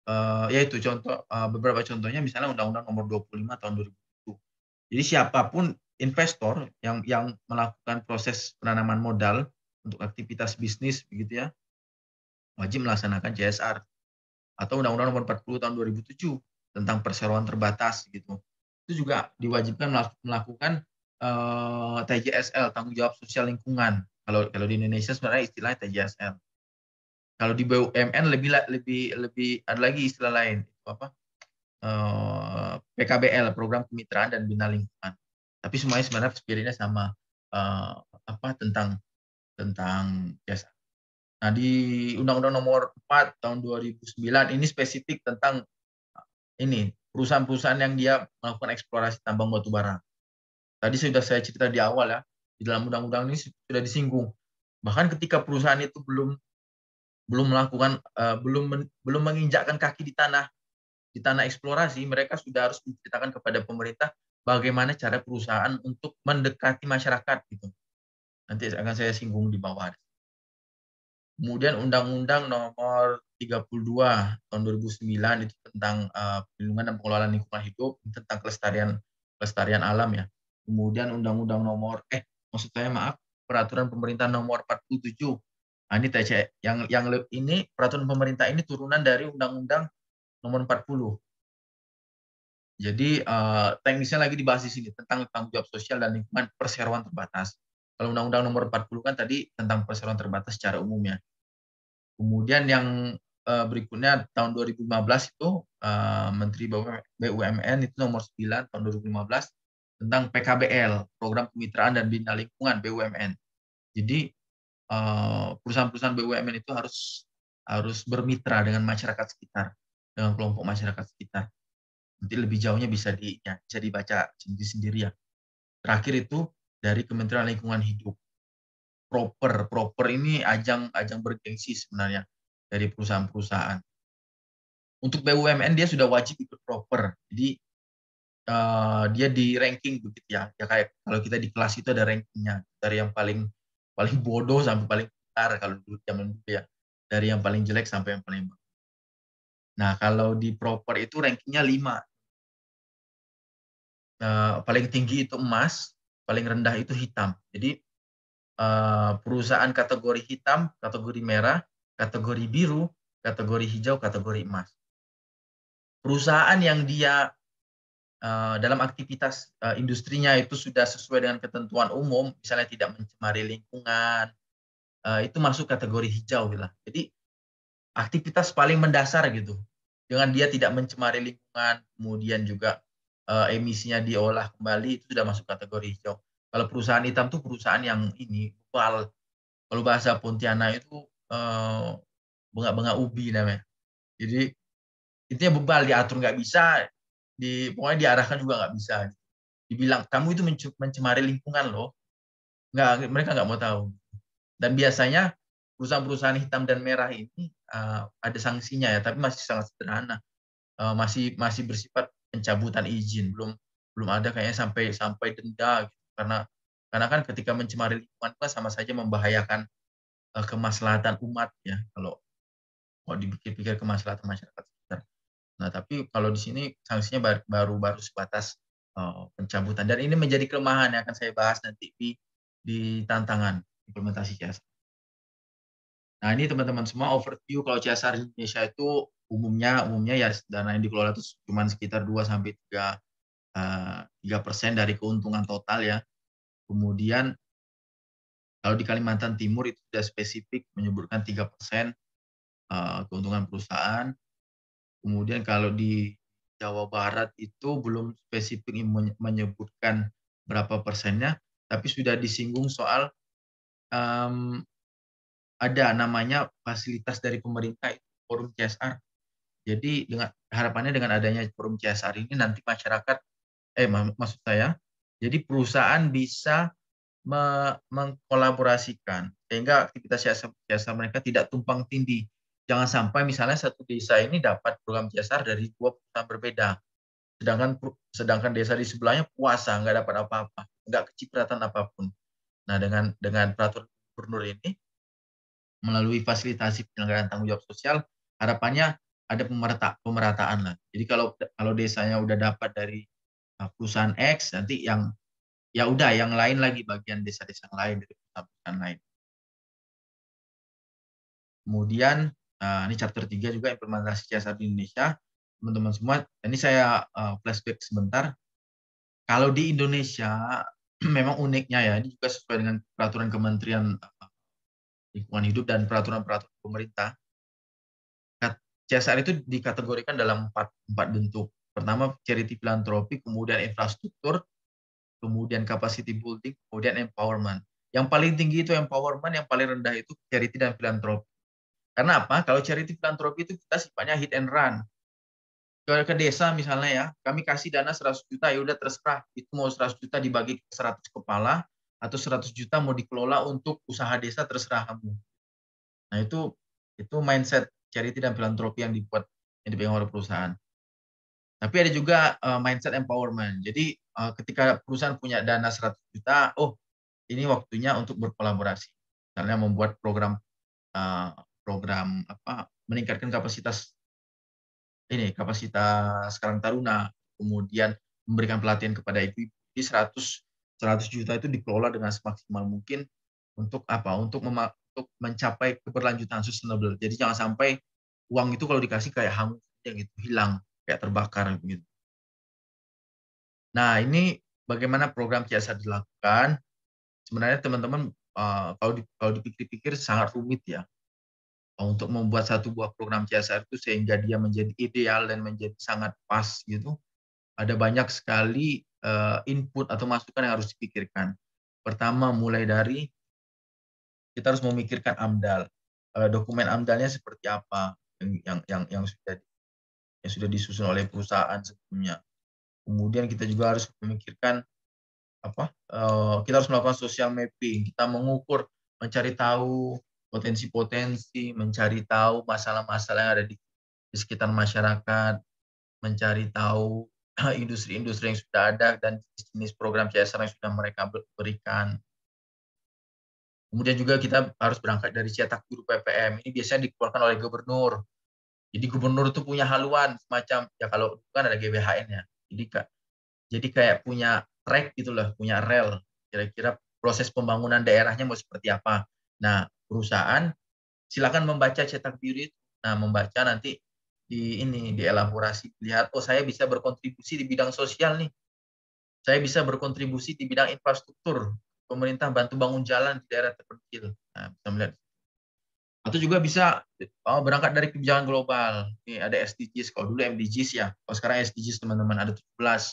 Uh, yaitu contoh uh, beberapa contohnya misalnya Undang-Undang Nomor dua puluh lima tahun dua ribu tujuh. Jadi siapapun investor yang yang melakukan proses penanaman modal untuk aktivitas bisnis begitu ya, wajib melaksanakan C S R. Atau Undang-Undang Nomor empat puluh tahun dua ribu tujuh tentang perseroan terbatas gitu. Itu juga diwajibkan melakukan uh, T J S L, tanggung jawab sosial lingkungan. Kalau kalau di Indonesia sebenarnya istilah T J S L. Kalau di B U M N lebih lebih lebih ada lagi istilah lain apa eh, P K B L, program kemitraan dan bina lingkungan. Tapi semuanya sebenarnya spiritnya sama eh, apa tentang tentang jasa. Nah di Undang-Undang Nomor empat tahun dua ribu sembilan ini spesifik tentang ini perusahaan-perusahaan yang dia melakukan eksplorasi tambang batu bara. Tadi sudah saya cerita di awal ya, di dalam undang-undang ini sudah disinggung. Bahkan ketika perusahaan itu belum belum melakukan uh, belum men, belum menginjakkan kaki di tanah di tanah eksplorasi, mereka sudah harus menceritakan kepada pemerintah bagaimana cara perusahaan untuk mendekati masyarakat gitu. Nanti akan saya singgung di bawah. Kemudian Undang-Undang Nomor tiga puluh dua tahun dua ribu sembilan itu tentang uh, perlindungan dan pengelolaan lingkungan hidup, tentang kelestarian kelestarian alam ya. Kemudian Undang-Undang Nomor eh maksud saya maaf Peraturan Pemerintah Nomor empat puluh tujuh. Nah, ini T C, yang yang ini peraturan pemerintah ini turunan dari Undang-Undang Nomor empat puluh. Jadi eh, teknisnya lagi dibahas di sini tentang tanggung jawab sosial dan lingkungan perseroan terbatas. Kalau Undang-Undang Nomor empat puluh kan tadi tentang perseroan terbatas secara umumnya. Kemudian yang eh, berikutnya tahun dua ribu lima belas itu eh, Menteri B U M N itu Nomor sembilan tahun dua ribu lima belas tentang P K B L, program kemitraan dan bina lingkungan B U M N. Jadi perusahaan-perusahaan B U M N itu harus harus bermitra dengan masyarakat sekitar, dengan kelompok masyarakat sekitar. Nanti lebih jauhnya bisa di ya, bisa dibaca sendiri-sendiri ya. Terakhir itu dari Kementerian Lingkungan Hidup. Proper, proper ini ajang ajang bergengsi sebenarnya dari perusahaan-perusahaan. Untuk B U M N dia sudah wajib ikut proper. Jadi uh, dia di ranking begitu ya. Ya kayak kalau kita di kelas itu ada rankingnya dari yang paling paling bodoh sampai paling pintar kalau dulu zaman dulu ya, dari yang paling jelek sampai yang paling bagus. Nah kalau di proper itu rankingnya lima, nah, paling tinggi itu emas, paling rendah itu hitam. Jadi perusahaan kategori hitam, kategori merah, kategori biru, kategori hijau, kategori emas. Perusahaan yang dia dalam aktivitas industrinya itu sudah sesuai dengan ketentuan umum, misalnya tidak mencemari lingkungan, itu masuk kategori hijau lah. Jadi aktivitas paling mendasar gitu, dengan dia tidak mencemari lingkungan, kemudian juga emisinya diolah kembali, itu sudah masuk kategori hijau. Kalau perusahaan hitam itu perusahaan yang ini bal, kalau bahasa Pontianak itu bengak-bengak ubi namanya. Jadi intinya bebal, diatur nggak bisa. Di, pokoknya diarahkan juga nggak bisa. Dibilang kamu itu mencemari lingkungan loh, nggak, mereka nggak mau tahu. Dan biasanya perusahaan-perusahaan hitam dan merah ini uh, ada sanksinya ya, tapi masih sangat sederhana, uh, masih masih bersifat pencabutan izin, belum belum ada kayaknya sampai sampai denda gitu. Karena karena kan ketika mencemari lingkungan kan sama saja membahayakan uh, kemaslahatan umat ya, kalau kalau dipikir-pikir kemaslahatan masyarakat. Nah, tapi kalau di sini sanksinya baru-baru sebatas uh, pencabutan. Dan ini menjadi kelemahan yang akan saya bahas nanti di, di tantangan implementasi C S R. Nah, ini teman-teman semua overview kalau C S R di Indonesia itu umumnya umumnya ya dana yang dikelola itu cuma sekitar dua sampai tiga persen dari keuntungan total ya. Kemudian kalau di Kalimantan Timur itu sudah spesifik menyebutkan tiga persen uh, keuntungan perusahaan. Kemudian kalau di Jawa Barat itu belum spesifik menyebutkan berapa persennya, tapi sudah disinggung soal um, ada namanya fasilitas dari pemerintah forum C S R. Jadi dengan harapannya dengan adanya forum C S R ini nanti masyarakat, eh maksud saya, jadi perusahaan bisa me mengkolaborasikan sehingga aktivitas C S R mereka tidak tumpang tindih. Jangan sampai misalnya satu desa ini dapat program C S R dari dua perusahaan berbeda. Sedangkan sedangkan desa di sebelahnya puasa, nggak dapat apa-apa, nggak kecipratan apapun. Nah, dengan dengan peraturan gubernur ini, melalui fasilitasi penyelenggaraan tanggung jawab sosial, harapannya ada pemerata, pemerataan lah. Jadi kalau kalau desanya udah dapat dari perusahaan X, nanti yang ya udah yang lain lagi bagian desa-desa yang lain dari perusahaan lain. Kemudian nah, ini chapter tiga juga implementasi C S R di Indonesia. Teman-teman semua, ini saya uh, flashback sebentar. Kalau di Indonesia, memang uniknya ya, ini juga sesuai dengan peraturan Kementerian uh, Lingkungan Hidup dan peraturan-peraturan pemerintah. C S R itu dikategorikan dalam empat, empat bentuk. Pertama, charity filantropi, kemudian infrastruktur, kemudian capacity building, kemudian empowerment. Yang paling tinggi itu empowerment, yang paling rendah itu charity dan filantropi. Karena apa? Kalau charity filantropi itu kita sifatnya hit and run. Ke, ke desa misalnya ya, kami kasih dana seratus juta, ya udah terserah. Itu mau seratus juta dibagi ke seratus kepala, atau seratus juta mau dikelola untuk usaha desa, terserah kamu. Nah itu itu mindset charity dan filantropi yang dibuat, yang dipegang oleh perusahaan. Tapi ada juga uh, mindset empowerment. Jadi uh, ketika perusahaan punya dana seratus juta, oh ini waktunya untuk berkolaborasi. Misalnya membuat program uh, program apa meningkatkan kapasitas ini kapasitas Karang Taruna, kemudian memberikan pelatihan kepada ibu-ibu. Jadi seratus juta itu dikelola dengan semaksimal mungkin untuk apa? Untuk, untuk mencapai keberlanjutan sustainable. Jadi jangan sampai uang itu kalau dikasih kayak hangus gitu, hilang, kayak terbakar gitu. Nah, ini bagaimana program C S R dilakukan? Sebenarnya teman-teman kalau kalau dipikir-pikir sangat rumit ya. Untuk membuat satu buah program C S R itu sehingga dia menjadi ideal dan menjadi sangat pas gitu, ada banyak sekali uh, input atau masukan yang harus dipikirkan. Pertama mulai dari kita harus memikirkan AMDAL, uh, dokumen AMDALnya seperti apa yang yang yang, yang sudah yang sudah disusun oleh perusahaan sebelumnya. Kemudian kita juga harus memikirkan apa? Uh, kita harus melakukan social mapping, kita mengukur, mencari tahu potensi-potensi, mencari tahu masalah-masalah yang ada di, di sekitar masyarakat, mencari tahu industri-industri yang sudah ada dan jenis program C S R yang sudah mereka berikan. Kemudian juga kita harus berangkat dari cetak biru P P M. Ini biasanya dikeluarkan oleh gubernur. Jadi gubernur itu punya haluan semacam, ya kalau bukan ada G B H N-nya. Jadi, jadi kayak punya track gitulah, punya rel. Kira-kira proses pembangunan daerahnya mau seperti apa. Nah, perusahaan silakan membaca cetak biru itu. Nah, membaca nanti di ini dielaborasi, lihat oh saya bisa berkontribusi di bidang sosial nih. Saya bisa berkontribusi di bidang infrastruktur. Pemerintah bantu bangun jalan di daerah terpencil. Nah, bisa melihat. Atau juga bisa oh, berangkat dari kebijakan global. Nih ada S D Gs, kalau dulu M D Gs ya. Kalau sekarang S D Gs teman-teman ada tujuh belas.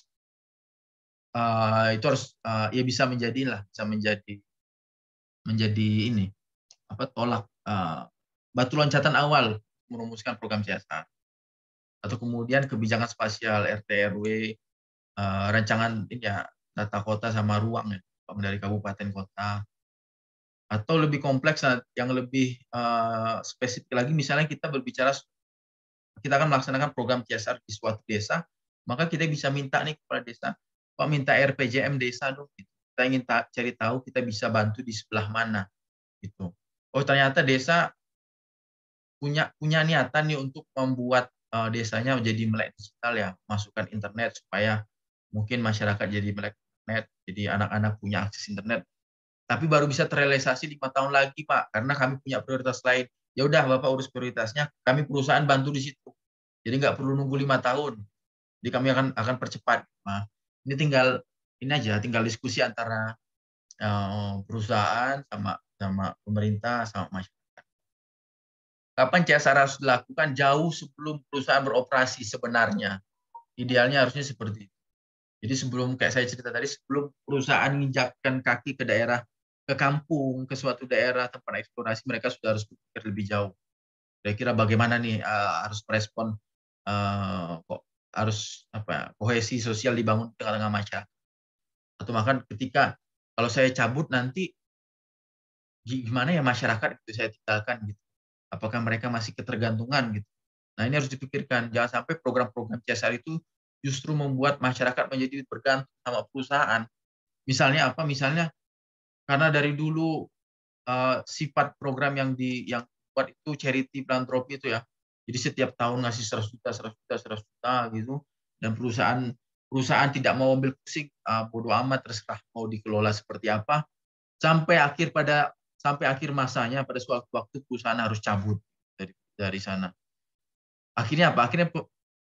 Uh, itu harus uh, ya bisa menjadilah, bisa menjadi menjadi ini. Apa tolak uh, batu loncatan awal merumuskan program C S R. Atau kemudian kebijakan spasial R T R W, uh, rancangan ini ya tata kota sama ruang ya, dari kabupaten kota. Atau lebih kompleks yang lebih uh, spesifik lagi, misalnya kita berbicara kita akan melaksanakan program C S R di suatu desa, maka kita bisa minta nih kepada desa, Pak minta R P J M desa dong. Kita ingin ta cari tahu kita bisa bantu di sebelah mana gitu. Oh ternyata desa punya punya niatan nih untuk membuat uh, desanya menjadi melek digital ya, masukkan internet supaya mungkin masyarakat jadi melek internet, jadi anak-anak punya akses internet. Tapi baru bisa terrealisasi lima tahun lagi Pak, karena kami punya prioritas lain. Ya udah Bapak urus prioritasnya, kami perusahaan bantu di situ. Jadi nggak perlu nunggu lima tahun. Jadi kami akan akan percepat. Nah, ini tinggal ini aja, tinggal diskusi antara uh, perusahaan sama sama pemerintah sama masyarakat. Kapan C S R harus dilakukan? Jauh sebelum perusahaan beroperasi sebenarnya. Idealnya harusnya seperti itu. Jadi sebelum, kayak saya cerita tadi, sebelum perusahaan menginjakkan kaki ke daerah, ke kampung, ke suatu daerah tempat eksplorasi, mereka sudah harus berpikir lebih jauh. Kira-kira bagaimana nih uh, harus merespon, uh, kok harus apa kohesi sosial dibangun di tengah-tengah masyarakat. Atau bahkan ketika kalau saya cabut nanti gimana ya masyarakat itu saya tinggalkan gitu. Apakah mereka masih ketergantungan gitu. Nah, ini harus dipikirkan. Jangan sampai program-program C S R itu justru membuat masyarakat menjadi bergantung sama perusahaan. Misalnya apa? Misalnya karena dari dulu uh, sifat program yang di yang buat itu charity filantropi itu ya. Jadi setiap tahun ngasih seratus juta, seratus juta, seratus juta gitu, dan perusahaan perusahaan tidak mau ambil pusing, uh, bodo amat, terserah mau dikelola seperti apa. Sampai akhir pada sampai akhir masanya, pada suatu waktu perusahaan harus cabut dari dari sana. Akhirnya apa? Akhirnya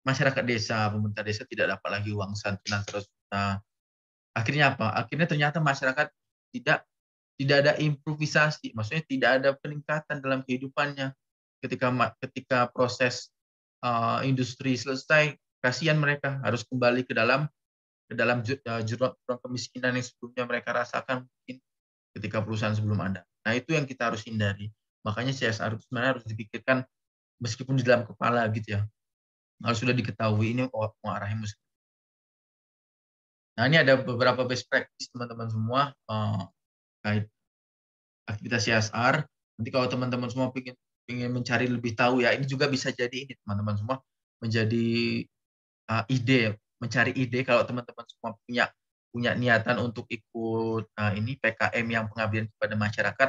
masyarakat desa, pemerintah desa tidak dapat lagi uang santunan seratus juta. Akhirnya apa? Akhirnya ternyata masyarakat tidak tidak ada improvisasi, maksudnya tidak ada peningkatan dalam kehidupannya. Ketika ketika proses uh, industri selesai, kasihan mereka harus kembali ke dalam ke dalam uh, jurang kemiskinan yang sebelumnya mereka rasakan mungkin ketika perusahaan sebelum ada. Nah, itu yang kita harus hindari. Makanya C S R sebenarnya harus dipikirkan meskipun di dalam kepala gitu ya. Harus sudah diketahui ini mau arahnya mesti. Nah, ini ada beberapa best practice teman-teman semua uh, kait aktivitas C S R. Nanti kalau teman-teman semua ingin ingin mencari lebih tahu ya, ini juga bisa jadi ini teman-teman semua menjadi uh, ide, mencari ide kalau teman-teman semua punya punya niatan untuk ikut uh, ini P K M yang pengabdian kepada masyarakat,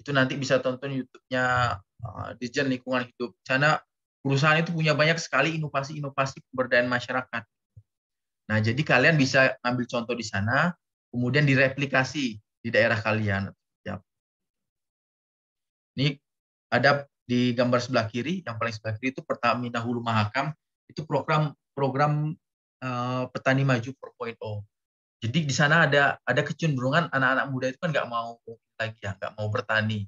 itu nanti bisa tonton YouTube-nya uh, Dirjen Lingkungan Hidup. Karena perusahaan itu punya banyak sekali inovasi-inovasi pemberdayaan masyarakat. Nah, jadi kalian bisa ambil contoh di sana, kemudian direplikasi di daerah kalian. Ya. Ini ada di gambar sebelah kiri, yang paling sebelah kiri itu Pertamina Hulu Mahakam, itu program program uh, Petani Maju empat titik nol. Jadi di sana ada ada kecenderungan anak-anak muda itu kan nggak mau lagi ya, nggak mau bertani.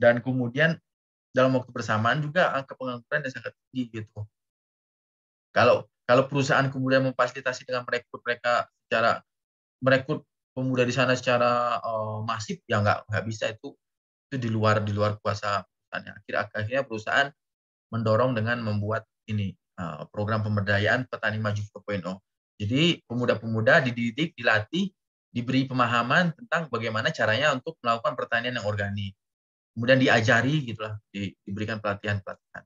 Dan kemudian dalam waktu bersamaan juga angka pengangguran yang sangat tinggi gitu. Kalau kalau perusahaan kemudian memfasilitasi dengan merekrut mereka secara merekrut pemuda di sana secara uh, masif, ya nggak nggak bisa itu. Itu di luar di luar kuasa perusahaan. Akhir-akhirnya perusahaan mendorong dengan membuat ini program pemberdayaan Petani Maju empat titik nol. Jadi pemuda-pemuda dididik, dilatih, diberi pemahaman tentang bagaimana caranya untuk melakukan pertanian yang organik. Kemudian diajari gitulah, di, diberikan pelatihan-pelatihan.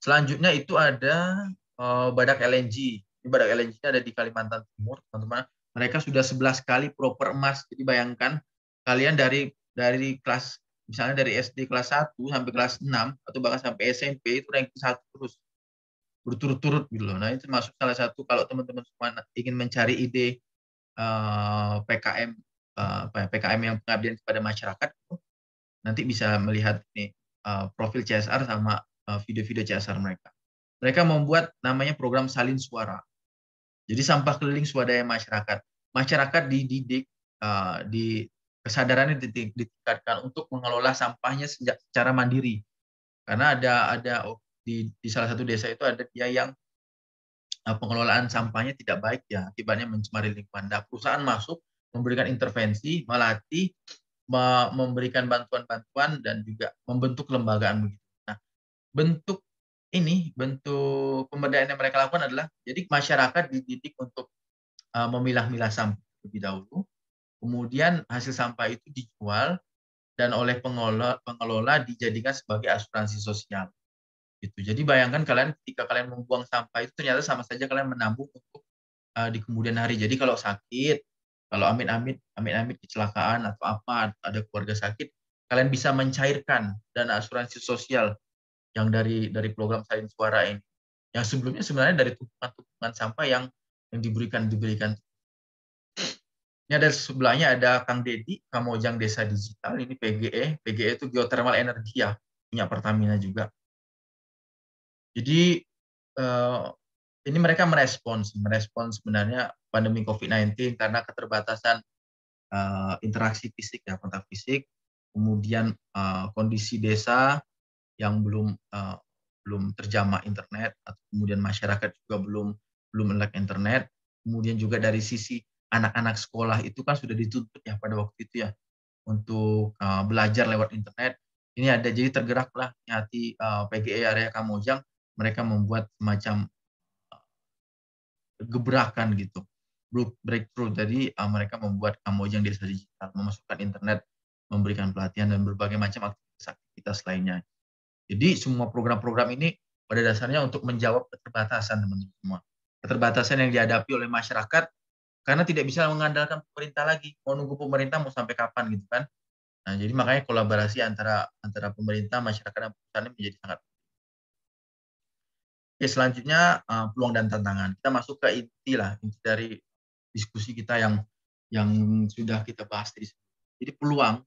Selanjutnya itu ada uh, Badak L N G. Di Badak L N G ada di Kalimantan Timur, teman-teman. Mereka sudah sebelas kali proper emas. Jadi bayangkan kalian dari dari kelas, misalnya dari S D kelas satu sampai kelas enam, atau bahkan sampai S M P, itu ranking satu terus. Berturut-turut gitu loh. Nah, itu termasuk salah satu, kalau teman-teman semua ingin mencari ide uh, P K M, uh, P K M yang pengabdian kepada masyarakat, nanti bisa melihat ini, uh, profil C S R sama video-video uh, C S R mereka. Mereka membuat namanya program salin suara. Jadi sampah keliling swadaya masyarakat. Masyarakat dididik, uh, di kesadarannya ditingkatkan untuk mengelola sampahnya secara mandiri, karena ada ada di, di salah satu desa itu ada dia yang pengelolaan sampahnya tidak baik ya, akibatnya mencemari lingkungan. Nah, perusahaan masuk memberikan intervensi, melatih, memberikan bantuan-bantuan, dan juga membentuk lembagaan begitu. Nah, bentuk ini bentuk pemberdayaan yang mereka lakukan adalah jadi masyarakat dididik untuk memilah-milah sampah lebih dahulu. Kemudian hasil sampah itu dijual dan oleh pengelola, pengelola dijadikan sebagai asuransi sosial. Gitu. Jadi bayangkan kalian ketika kalian membuang sampah itu ternyata sama saja kalian menabung untuk uh, di kemudian hari. Jadi kalau sakit, kalau amit-amit, amit-amit kecelakaan atau apa, ada keluarga sakit, kalian bisa mencairkan dana asuransi sosial yang dari dari program salin suara ini. Yang sebelumnya sebenarnya dari tumpukan-tumpukan sampah yang yang diberikan diberikan. Ini ada sebelahnya ada Kang Dedi, Kamojang Desa Digital, ini P G E. P G E itu geothermal energi ya, punya Pertamina juga. Jadi eh, ini mereka merespons, merespons sebenarnya pandemi covid sembilan belas karena keterbatasan eh, interaksi fisik ya, kontak fisik. kemudian uh, kondisi desa yang belum uh, belum terjamah internet, atau kemudian masyarakat juga belum belum melek internet, kemudian juga dari sisi anak-anak sekolah itu kan sudah dituntut ya pada waktu itu ya untuk uh, belajar lewat internet. Ini ada jadi tergeraklah hati uh, P G E area Kamojang, mereka membuat semacam uh, gebrakan gitu, breakthrough. Jadi uh, mereka membuat Kamojang desa digital, memasukkan internet, memberikan pelatihan dan berbagai macam aktivitas lainnya. Jadi semua program-program ini pada dasarnya untuk menjawab keterbatasan teman-teman semua. Keterbatasan yang dihadapi oleh masyarakat karena tidak bisa mengandalkan pemerintah lagi. Mau nunggu pemerintah mau sampai kapan gitu kan. Nah, jadi makanya kolaborasi antara antara pemerintah, masyarakat dan perusahaan menjadi sangat penting. Oke, selanjutnya peluang dan tantangan. Kita masuk ke inti lah, inti dari diskusi kita yang yang sudah kita bahas tadi. Jadi peluang.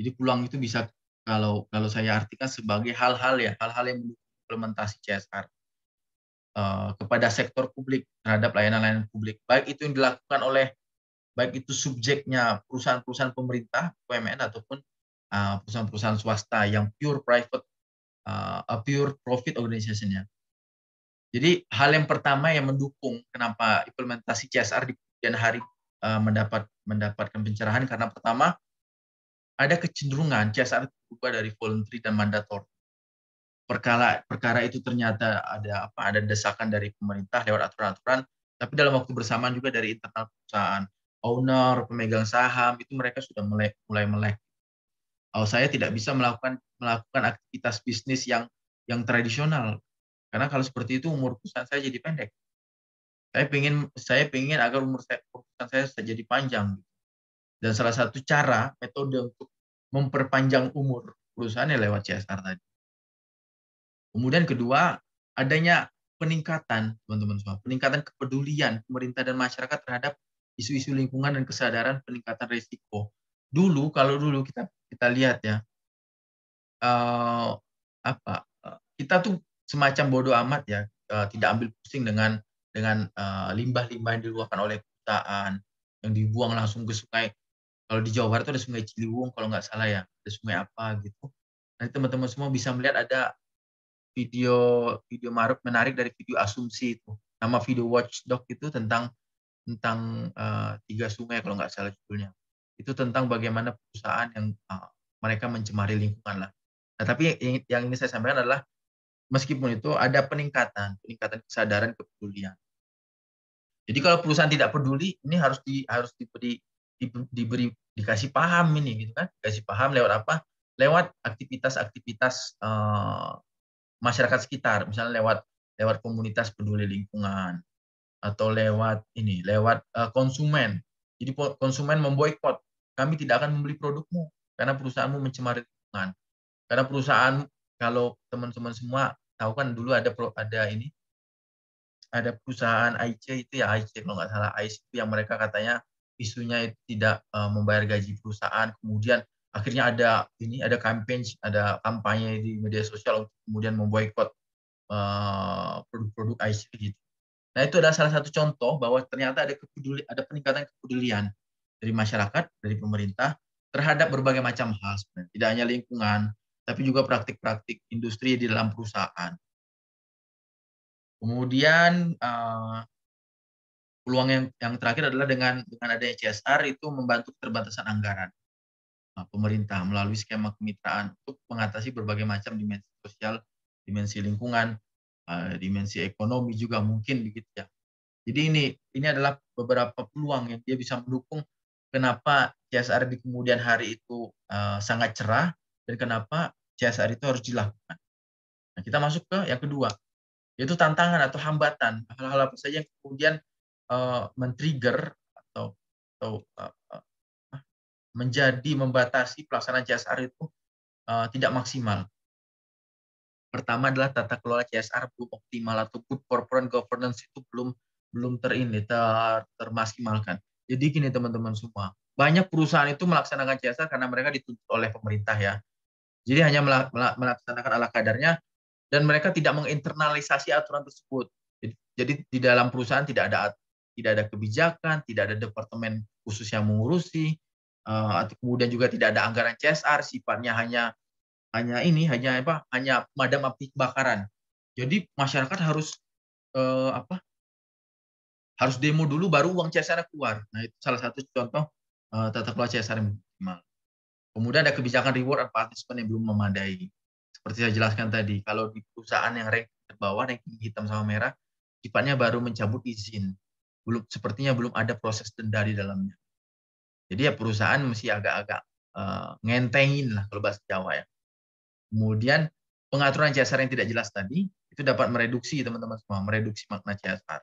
Jadi peluang itu bisa kalau kalau saya artikan sebagai hal-hal ya, hal-hal yang mendukung implementasi C S R uh, kepada sektor publik terhadap layanan-layanan publik. Baik itu yang dilakukan oleh baik itu subjeknya perusahaan-perusahaan pemerintah U M N ataupun perusahaan-perusahaan swasta yang pure private uh, pure profit organization-nya. Jadi hal yang pertama yang mendukung kenapa implementasi C S R di kemudian hari uh, mendapat mendapatkan pencerahan karena pertama ada kecenderungan C S R berubah dari voluntary dan mandator. Perkara perkara itu ternyata ada apa? Ada desakan dari pemerintah lewat aturan-aturan, tapi dalam waktu bersamaan juga dari internal perusahaan, owner, pemegang saham itu mereka sudah mulai mulai melek. Oh, saya tidak bisa melakukan melakukan aktivitas bisnis yang yang tradisional. Karena kalau seperti itu umur perusahaan saya jadi pendek. Saya pengen saya pengen agar umur saya, perusahaan saya jadi panjang. Dan salah satu cara, metode untuk memperpanjang umur perusahaannya lewat C S R tadi. Kemudian kedua, adanya peningkatan, teman-teman semua, peningkatan kepedulian pemerintah dan masyarakat terhadap isu-isu lingkungan dan kesadaran peningkatan risiko. Dulu, kalau dulu kita kita lihat ya, uh, apa kita tuh semacam bodoh amat ya, uh, tidak ambil pusing dengan dengan uh, limbah-limbah yang diluarkan oleh perusahaan, yang dibuang langsung ke sungai. Kalau di Jawa Barat itu ada sungai Ciliwung, kalau nggak salah ya, ada sungai apa gitu. Nanti teman-teman semua bisa melihat ada video video menarik dari video Asumsi itu, nama video Watchdog itu tentang tentang uh, tiga sungai kalau nggak salah judulnya. Itu tentang bagaimana perusahaan yang uh, mereka mencemari lingkungan lah. Nah, tapi yang, yang ini saya sampaikan adalah meskipun itu ada peningkatan peningkatan kesadaran kepedulian. Jadi kalau perusahaan tidak peduli, ini harus di harus diberi diberi dikasih paham ini gitu kan, dikasih paham lewat apa, lewat aktivitas-aktivitas uh, masyarakat sekitar, misalnya lewat lewat komunitas peduli lingkungan atau lewat ini lewat uh, konsumen. Jadi konsumen memboikot, kami tidak akan membeli produkmu karena perusahaanmu mencemari lingkungan, karena perusahaan, kalau teman-teman semua tahu kan dulu ada ada ini ada perusahaan I C itu ya, I C kalau nggak salah, I C itu yang mereka katanya isunya itu tidak uh, membayar gaji perusahaan. Kemudian akhirnya ada ini ada kampanye ada kampanye di media sosial untuk kemudian memboikot uh, produk-produk I C gitu. Nah, itu adalah salah satu contoh bahwa ternyata ada kepedulian, ada peningkatan kepedulian dari masyarakat, dari pemerintah terhadap berbagai macam hal sebenarnya. Tidak hanya lingkungan, tapi juga praktik-praktik industri di dalam perusahaan. Kemudian uh, peluang yang, yang terakhir adalah dengan dengan adanya C S R itu membantu keterbatasan anggaran uh, pemerintah melalui skema kemitraan untuk mengatasi berbagai macam dimensi sosial, dimensi lingkungan, uh, dimensi ekonomi juga mungkin begitu ya. Jadi ini ini adalah beberapa peluang yang dia bisa mendukung kenapa C S R di kemudian hari itu uh, sangat cerah dan kenapa C S R itu harus dilakukan. Nah, kita masuk ke yang kedua, yaitu tantangan atau hambatan, hal-hal apa saja yang kemudian uh, men-trigger atau, atau uh, uh, menjadi membatasi pelaksanaan C S R itu uh, tidak maksimal. Pertama adalah tata kelola C S R belum optimal atau good corporate governance itu belum belum terini, ter, termaksimalkan. Jadi gini teman-teman semua, banyak perusahaan itu melaksanakan C S R karena mereka dituntut oleh pemerintah ya. Jadi hanya melaksanakan ala kadarnya, dan mereka tidak menginternalisasi aturan tersebut. Jadi, jadi di dalam perusahaan tidak ada tidak ada kebijakan, tidak ada departemen khusus yang mengurusi, uh, kemudian juga tidak ada anggaran C S R, sifatnya hanya hanya ini, hanya apa, hanya pemadam api kebakaran. Jadi masyarakat harus uh, apa? Harus demo dulu baru uang C S R keluar. Nah, itu salah satu contoh uh, tata kelola C S R yang minimal. Kemudian ada kebijakan reward and participation yang belum memadai. Seperti saya jelaskan tadi, kalau di perusahaan yang ranking terbawah, ranking hitam sama merah, sifatnya baru mencabut izin. Belum, sepertinya belum ada proses denda di dalamnya. Jadi ya perusahaan mesti agak-agak uh, ngentengin lah kalau bahasa Jawa ya. Kemudian pengaturan C S R yang tidak jelas tadi itu dapat mereduksi teman-teman semua, mereduksi makna C S R.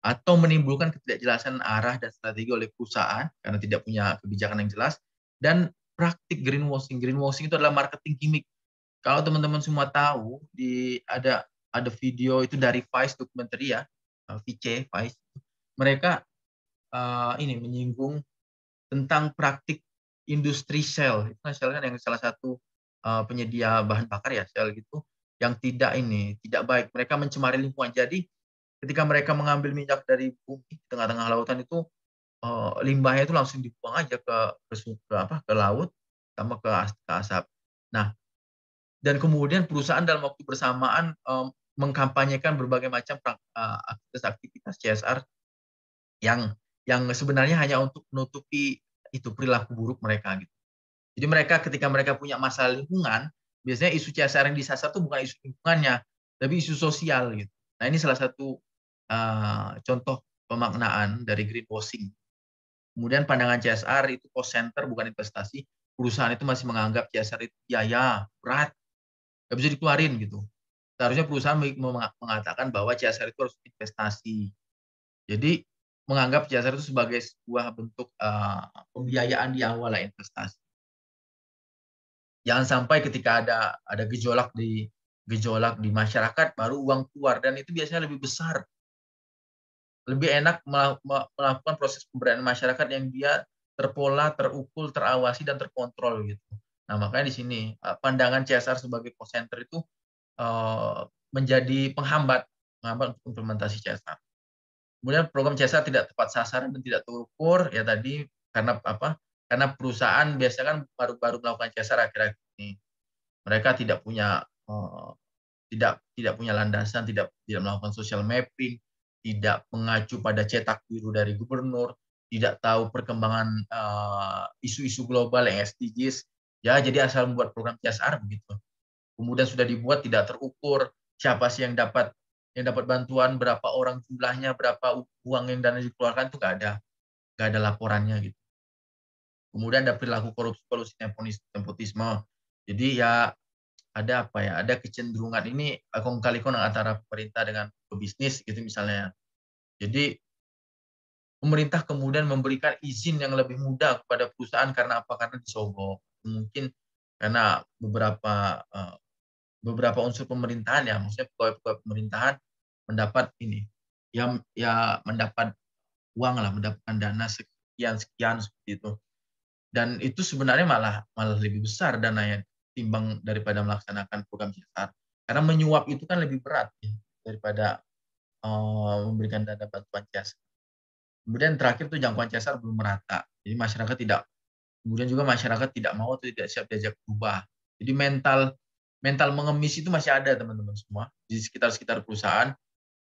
Atau menimbulkan ketidakjelasan arah dan strategi oleh perusahaan karena tidak punya kebijakan yang jelas, dan praktik greenwashing. Greenwashing itu adalah marketing gimmick. Kalau teman-teman semua tahu, di ada ada video itu dari Vice dokumenter ya, Vice, Vice. Mereka uh, ini menyinggung tentang praktik industri Shell. Itu Shell kan yang salah satu penyedia bahan bakar ya, Shell gitu, yang tidak ini, tidak baik. Mereka mencemari lingkungan. Jadi ketika mereka mengambil minyak dari bumi tengah-tengah lautan itu, limbahnya itu langsung dibuang aja ke ke, ke apa ke laut, sama ke, ke asap. Nah, dan kemudian perusahaan dalam waktu bersamaan um, mengkampanyekan berbagai macam aktivitas-aktivitas C S R yang yang sebenarnya hanya untuk menutupi itu perilaku buruk mereka gitu. Jadi mereka ketika mereka punya masalah lingkungan, biasanya isu C S R yang disasar itu bukan isu lingkungannya, tapi isu sosial gitu. Nah, ini salah satu uh, contoh pemaknaan dari greenwashing. Kemudian pandangan C S R itu cost center, bukan investasi. Perusahaan itu masih menganggap C S R itu biaya berat, nggak bisa dikeluarin gitu. Seharusnya perusahaan mengatakan bahwa C S R itu harus investasi. Jadi menganggap C S R itu sebagai sebuah bentuk uh, pembiayaan di awal lah, investasi. Jangan sampai ketika ada ada gejolak di gejolak di masyarakat baru uang keluar, dan itu biasanya lebih besar. Lebih enak melakukan proses pemberdayaan masyarakat yang dia terpola, terukur, terawasi dan terkontrol gitu. Nah, makanya di sini pandangan C S R sebagai cost center itu uh, menjadi penghambat penghambat untuk implementasi C S R. Kemudian program C S R tidak tepat sasaran dan tidak terukur ya tadi, karena apa? Karena perusahaan biasanya kan baru-baru melakukan C S R akhir-akhir ini. Mereka tidak punya uh, tidak tidak punya landasan, tidak tidak melakukan social mapping, tidak mengacu pada cetak biru dari gubernur, tidak tahu perkembangan isu-isu uh, global yang S D Gs. Ya, jadi asal membuat program C S R begitu. Kemudian sudah dibuat tidak terukur, siapa sih yang dapat yang dapat bantuan, berapa orang jumlahnya, berapa uang yang dana dikeluarkan, itu nggak ada nggak ada laporannya gitu. Kemudian ada perilaku korupsi, kolusi, nepotisme. Jadi ya ada apa ya? Ada kecenderungan ini kong-kali-kong antara pemerintah dengan pebisnis gitu misalnya. Jadi pemerintah kemudian memberikan izin yang lebih mudah kepada perusahaan karena apa? Karena disogok. Mungkin karena beberapa beberapa unsur pemerintahan ya, maksudnya pegawai-pegawai pemerintahan mendapat ini, ya ya mendapat uang lah, mendapatkan dana sekian sekian seperti itu. Dan itu sebenarnya malah malah lebih besar dananya timbang daripada melaksanakan program C S R. Karena menyuap itu kan lebih berat ya, daripada uh, memberikan dana bantuan C S R. Kemudian terakhir tuh jangkauan C S R belum merata. Jadi masyarakat tidak, kemudian juga masyarakat tidak mau atau tidak siap diajak berubah. Jadi mental mental mengemis itu masih ada teman-teman semua di sekitar-sekitar perusahaan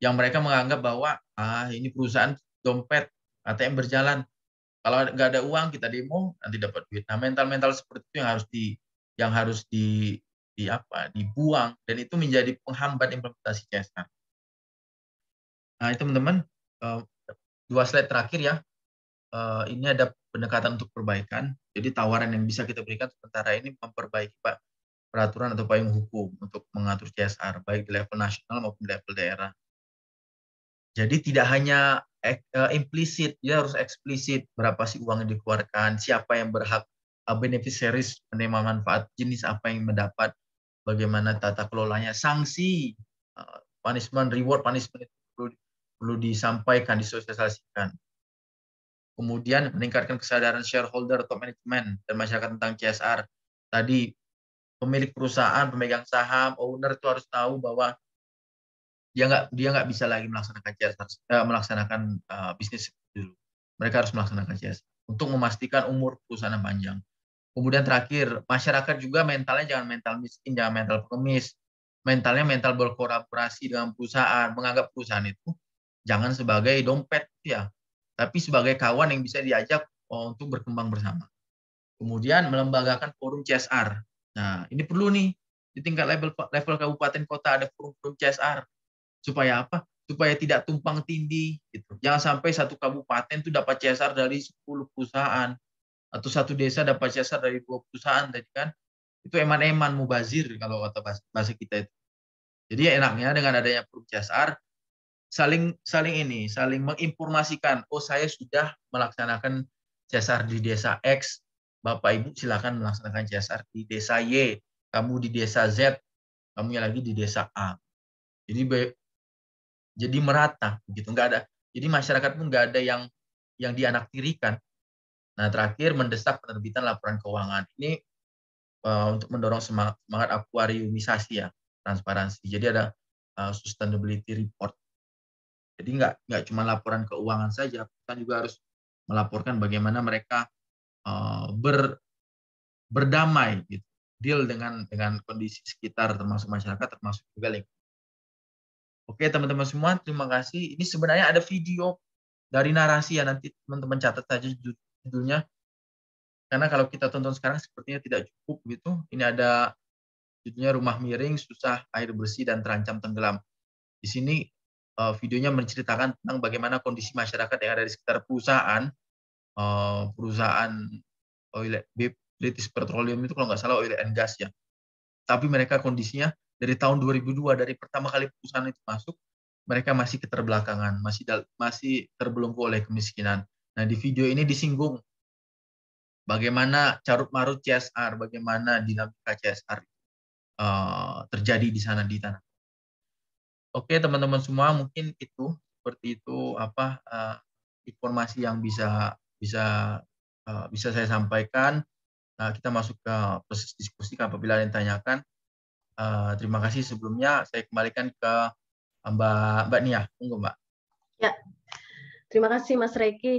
yang mereka menganggap bahwa ah ini perusahaan dompet A T M berjalan. Kalau nggak ada uang kita demo nanti dapat duit. Nah, mental-mental seperti itu yang harus di yang harus di, di apa dibuang, dan itu menjadi penghambat implementasi C S R. Nah, itu teman-teman dua slide terakhir ya. Ini ada pendekatan untuk perbaikan. Jadi tawaran yang bisa kita berikan sementara ini memperbaiki Pak peraturan atau payung hukum untuk mengatur C S R baik di level nasional maupun di level daerah. Jadi tidak hanya implisit, dia harus eksplisit berapa sih uang yang dikeluarkan, siapa yang berhak beneficiaries menerima manfaat, jenis apa yang mendapat, bagaimana tata kelolanya, sanksi, punishment, reward, punishment itu perlu, perlu disampaikan, disosialisasikan. Kemudian meningkatkan kesadaran shareholder atau manajemen dan masyarakat tentang C S R. Tadi pemilik perusahaan, pemegang saham, owner itu harus tahu bahwa dia nggak dia nggak bisa lagi melaksanakan C S R, melaksanakan uh, bisnis dulu. Mereka harus melaksanakan C S R. untuk memastikan umur perusahaan panjang. Kemudian terakhir, masyarakat juga mentalnya jangan mental miskin, jangan mental pengemis. Mentalnya mental berkolaborasi dengan perusahaan, menganggap perusahaan itu jangan sebagai dompet ya, tapi sebagai kawan yang bisa diajak untuk berkembang bersama. Kemudian melembagakan forum C S R. Nah, ini perlu nih di tingkat level level kabupaten kota ada forum-forum C S R. Supaya apa? Supaya tidak tumpang tindih gitu. Jangan sampai satu kabupaten itu dapat C S R dari sepuluh perusahaan. Atau satu desa dapat C S R dari dua perusahaan tadi kan, itu eman-eman mubazir kalau kata bahasa kita itu. Jadi enaknya dengan adanya forum C S R saling saling ini saling menginformasikan, oh saya sudah melaksanakan C S R di desa X, Bapak Ibu silakan melaksanakan C S R di desa Y, kamu di desa Z, kamu lagi di desa A. Jadi jadi merata begitu, nggak ada. Jadi masyarakat pun nggak ada yang yang dianaktirikan. Nah, terakhir mendesak penerbitan laporan keuangan. Ini uh, untuk mendorong semangat, semangat akuariumisasi ya, transparansi. Jadi ada uh, sustainability report. Jadi nggak nggak cuma laporan keuangan saja, kita juga harus melaporkan bagaimana mereka uh, ber, berdamai, gitu, deal dengan dengan kondisi sekitar, termasuk masyarakat, termasuk juga lingkungan. Oke, teman-teman semua, terima kasih. Ini sebenarnya ada video dari narasi ya, nanti teman-teman catat saja judulnya, karena kalau kita tonton sekarang sepertinya tidak cukup gitu. Ini ada judulnya rumah miring, susah air bersih dan terancam tenggelam. Di sini uh, videonya menceritakan tentang bagaimana kondisi masyarakat yang ada di sekitar perusahaan uh, perusahaan oil, British Petroleum itu kalau nggak salah oil and gas ya. Tapi mereka kondisinya dari tahun dua ribu dua, dari pertama kali perusahaan itu masuk, mereka masih keterbelakangan, masih masih terbelenggu oleh kemiskinan. Nah, di video ini disinggung bagaimana carut-marut C S R, bagaimana dinamika C S R uh, terjadi di sana, di tanah. Oke, teman-teman semua, mungkin itu seperti itu apa uh, informasi yang bisa bisa uh, bisa saya sampaikan. Nah, kita masuk ke proses diskusi apabila ada yang tanyakan. Uh, terima kasih sebelumnya. Saya kembalikan ke Mbak Mbak Nia. Monggo, Mbak. Ya. Terima kasih Mas Reki.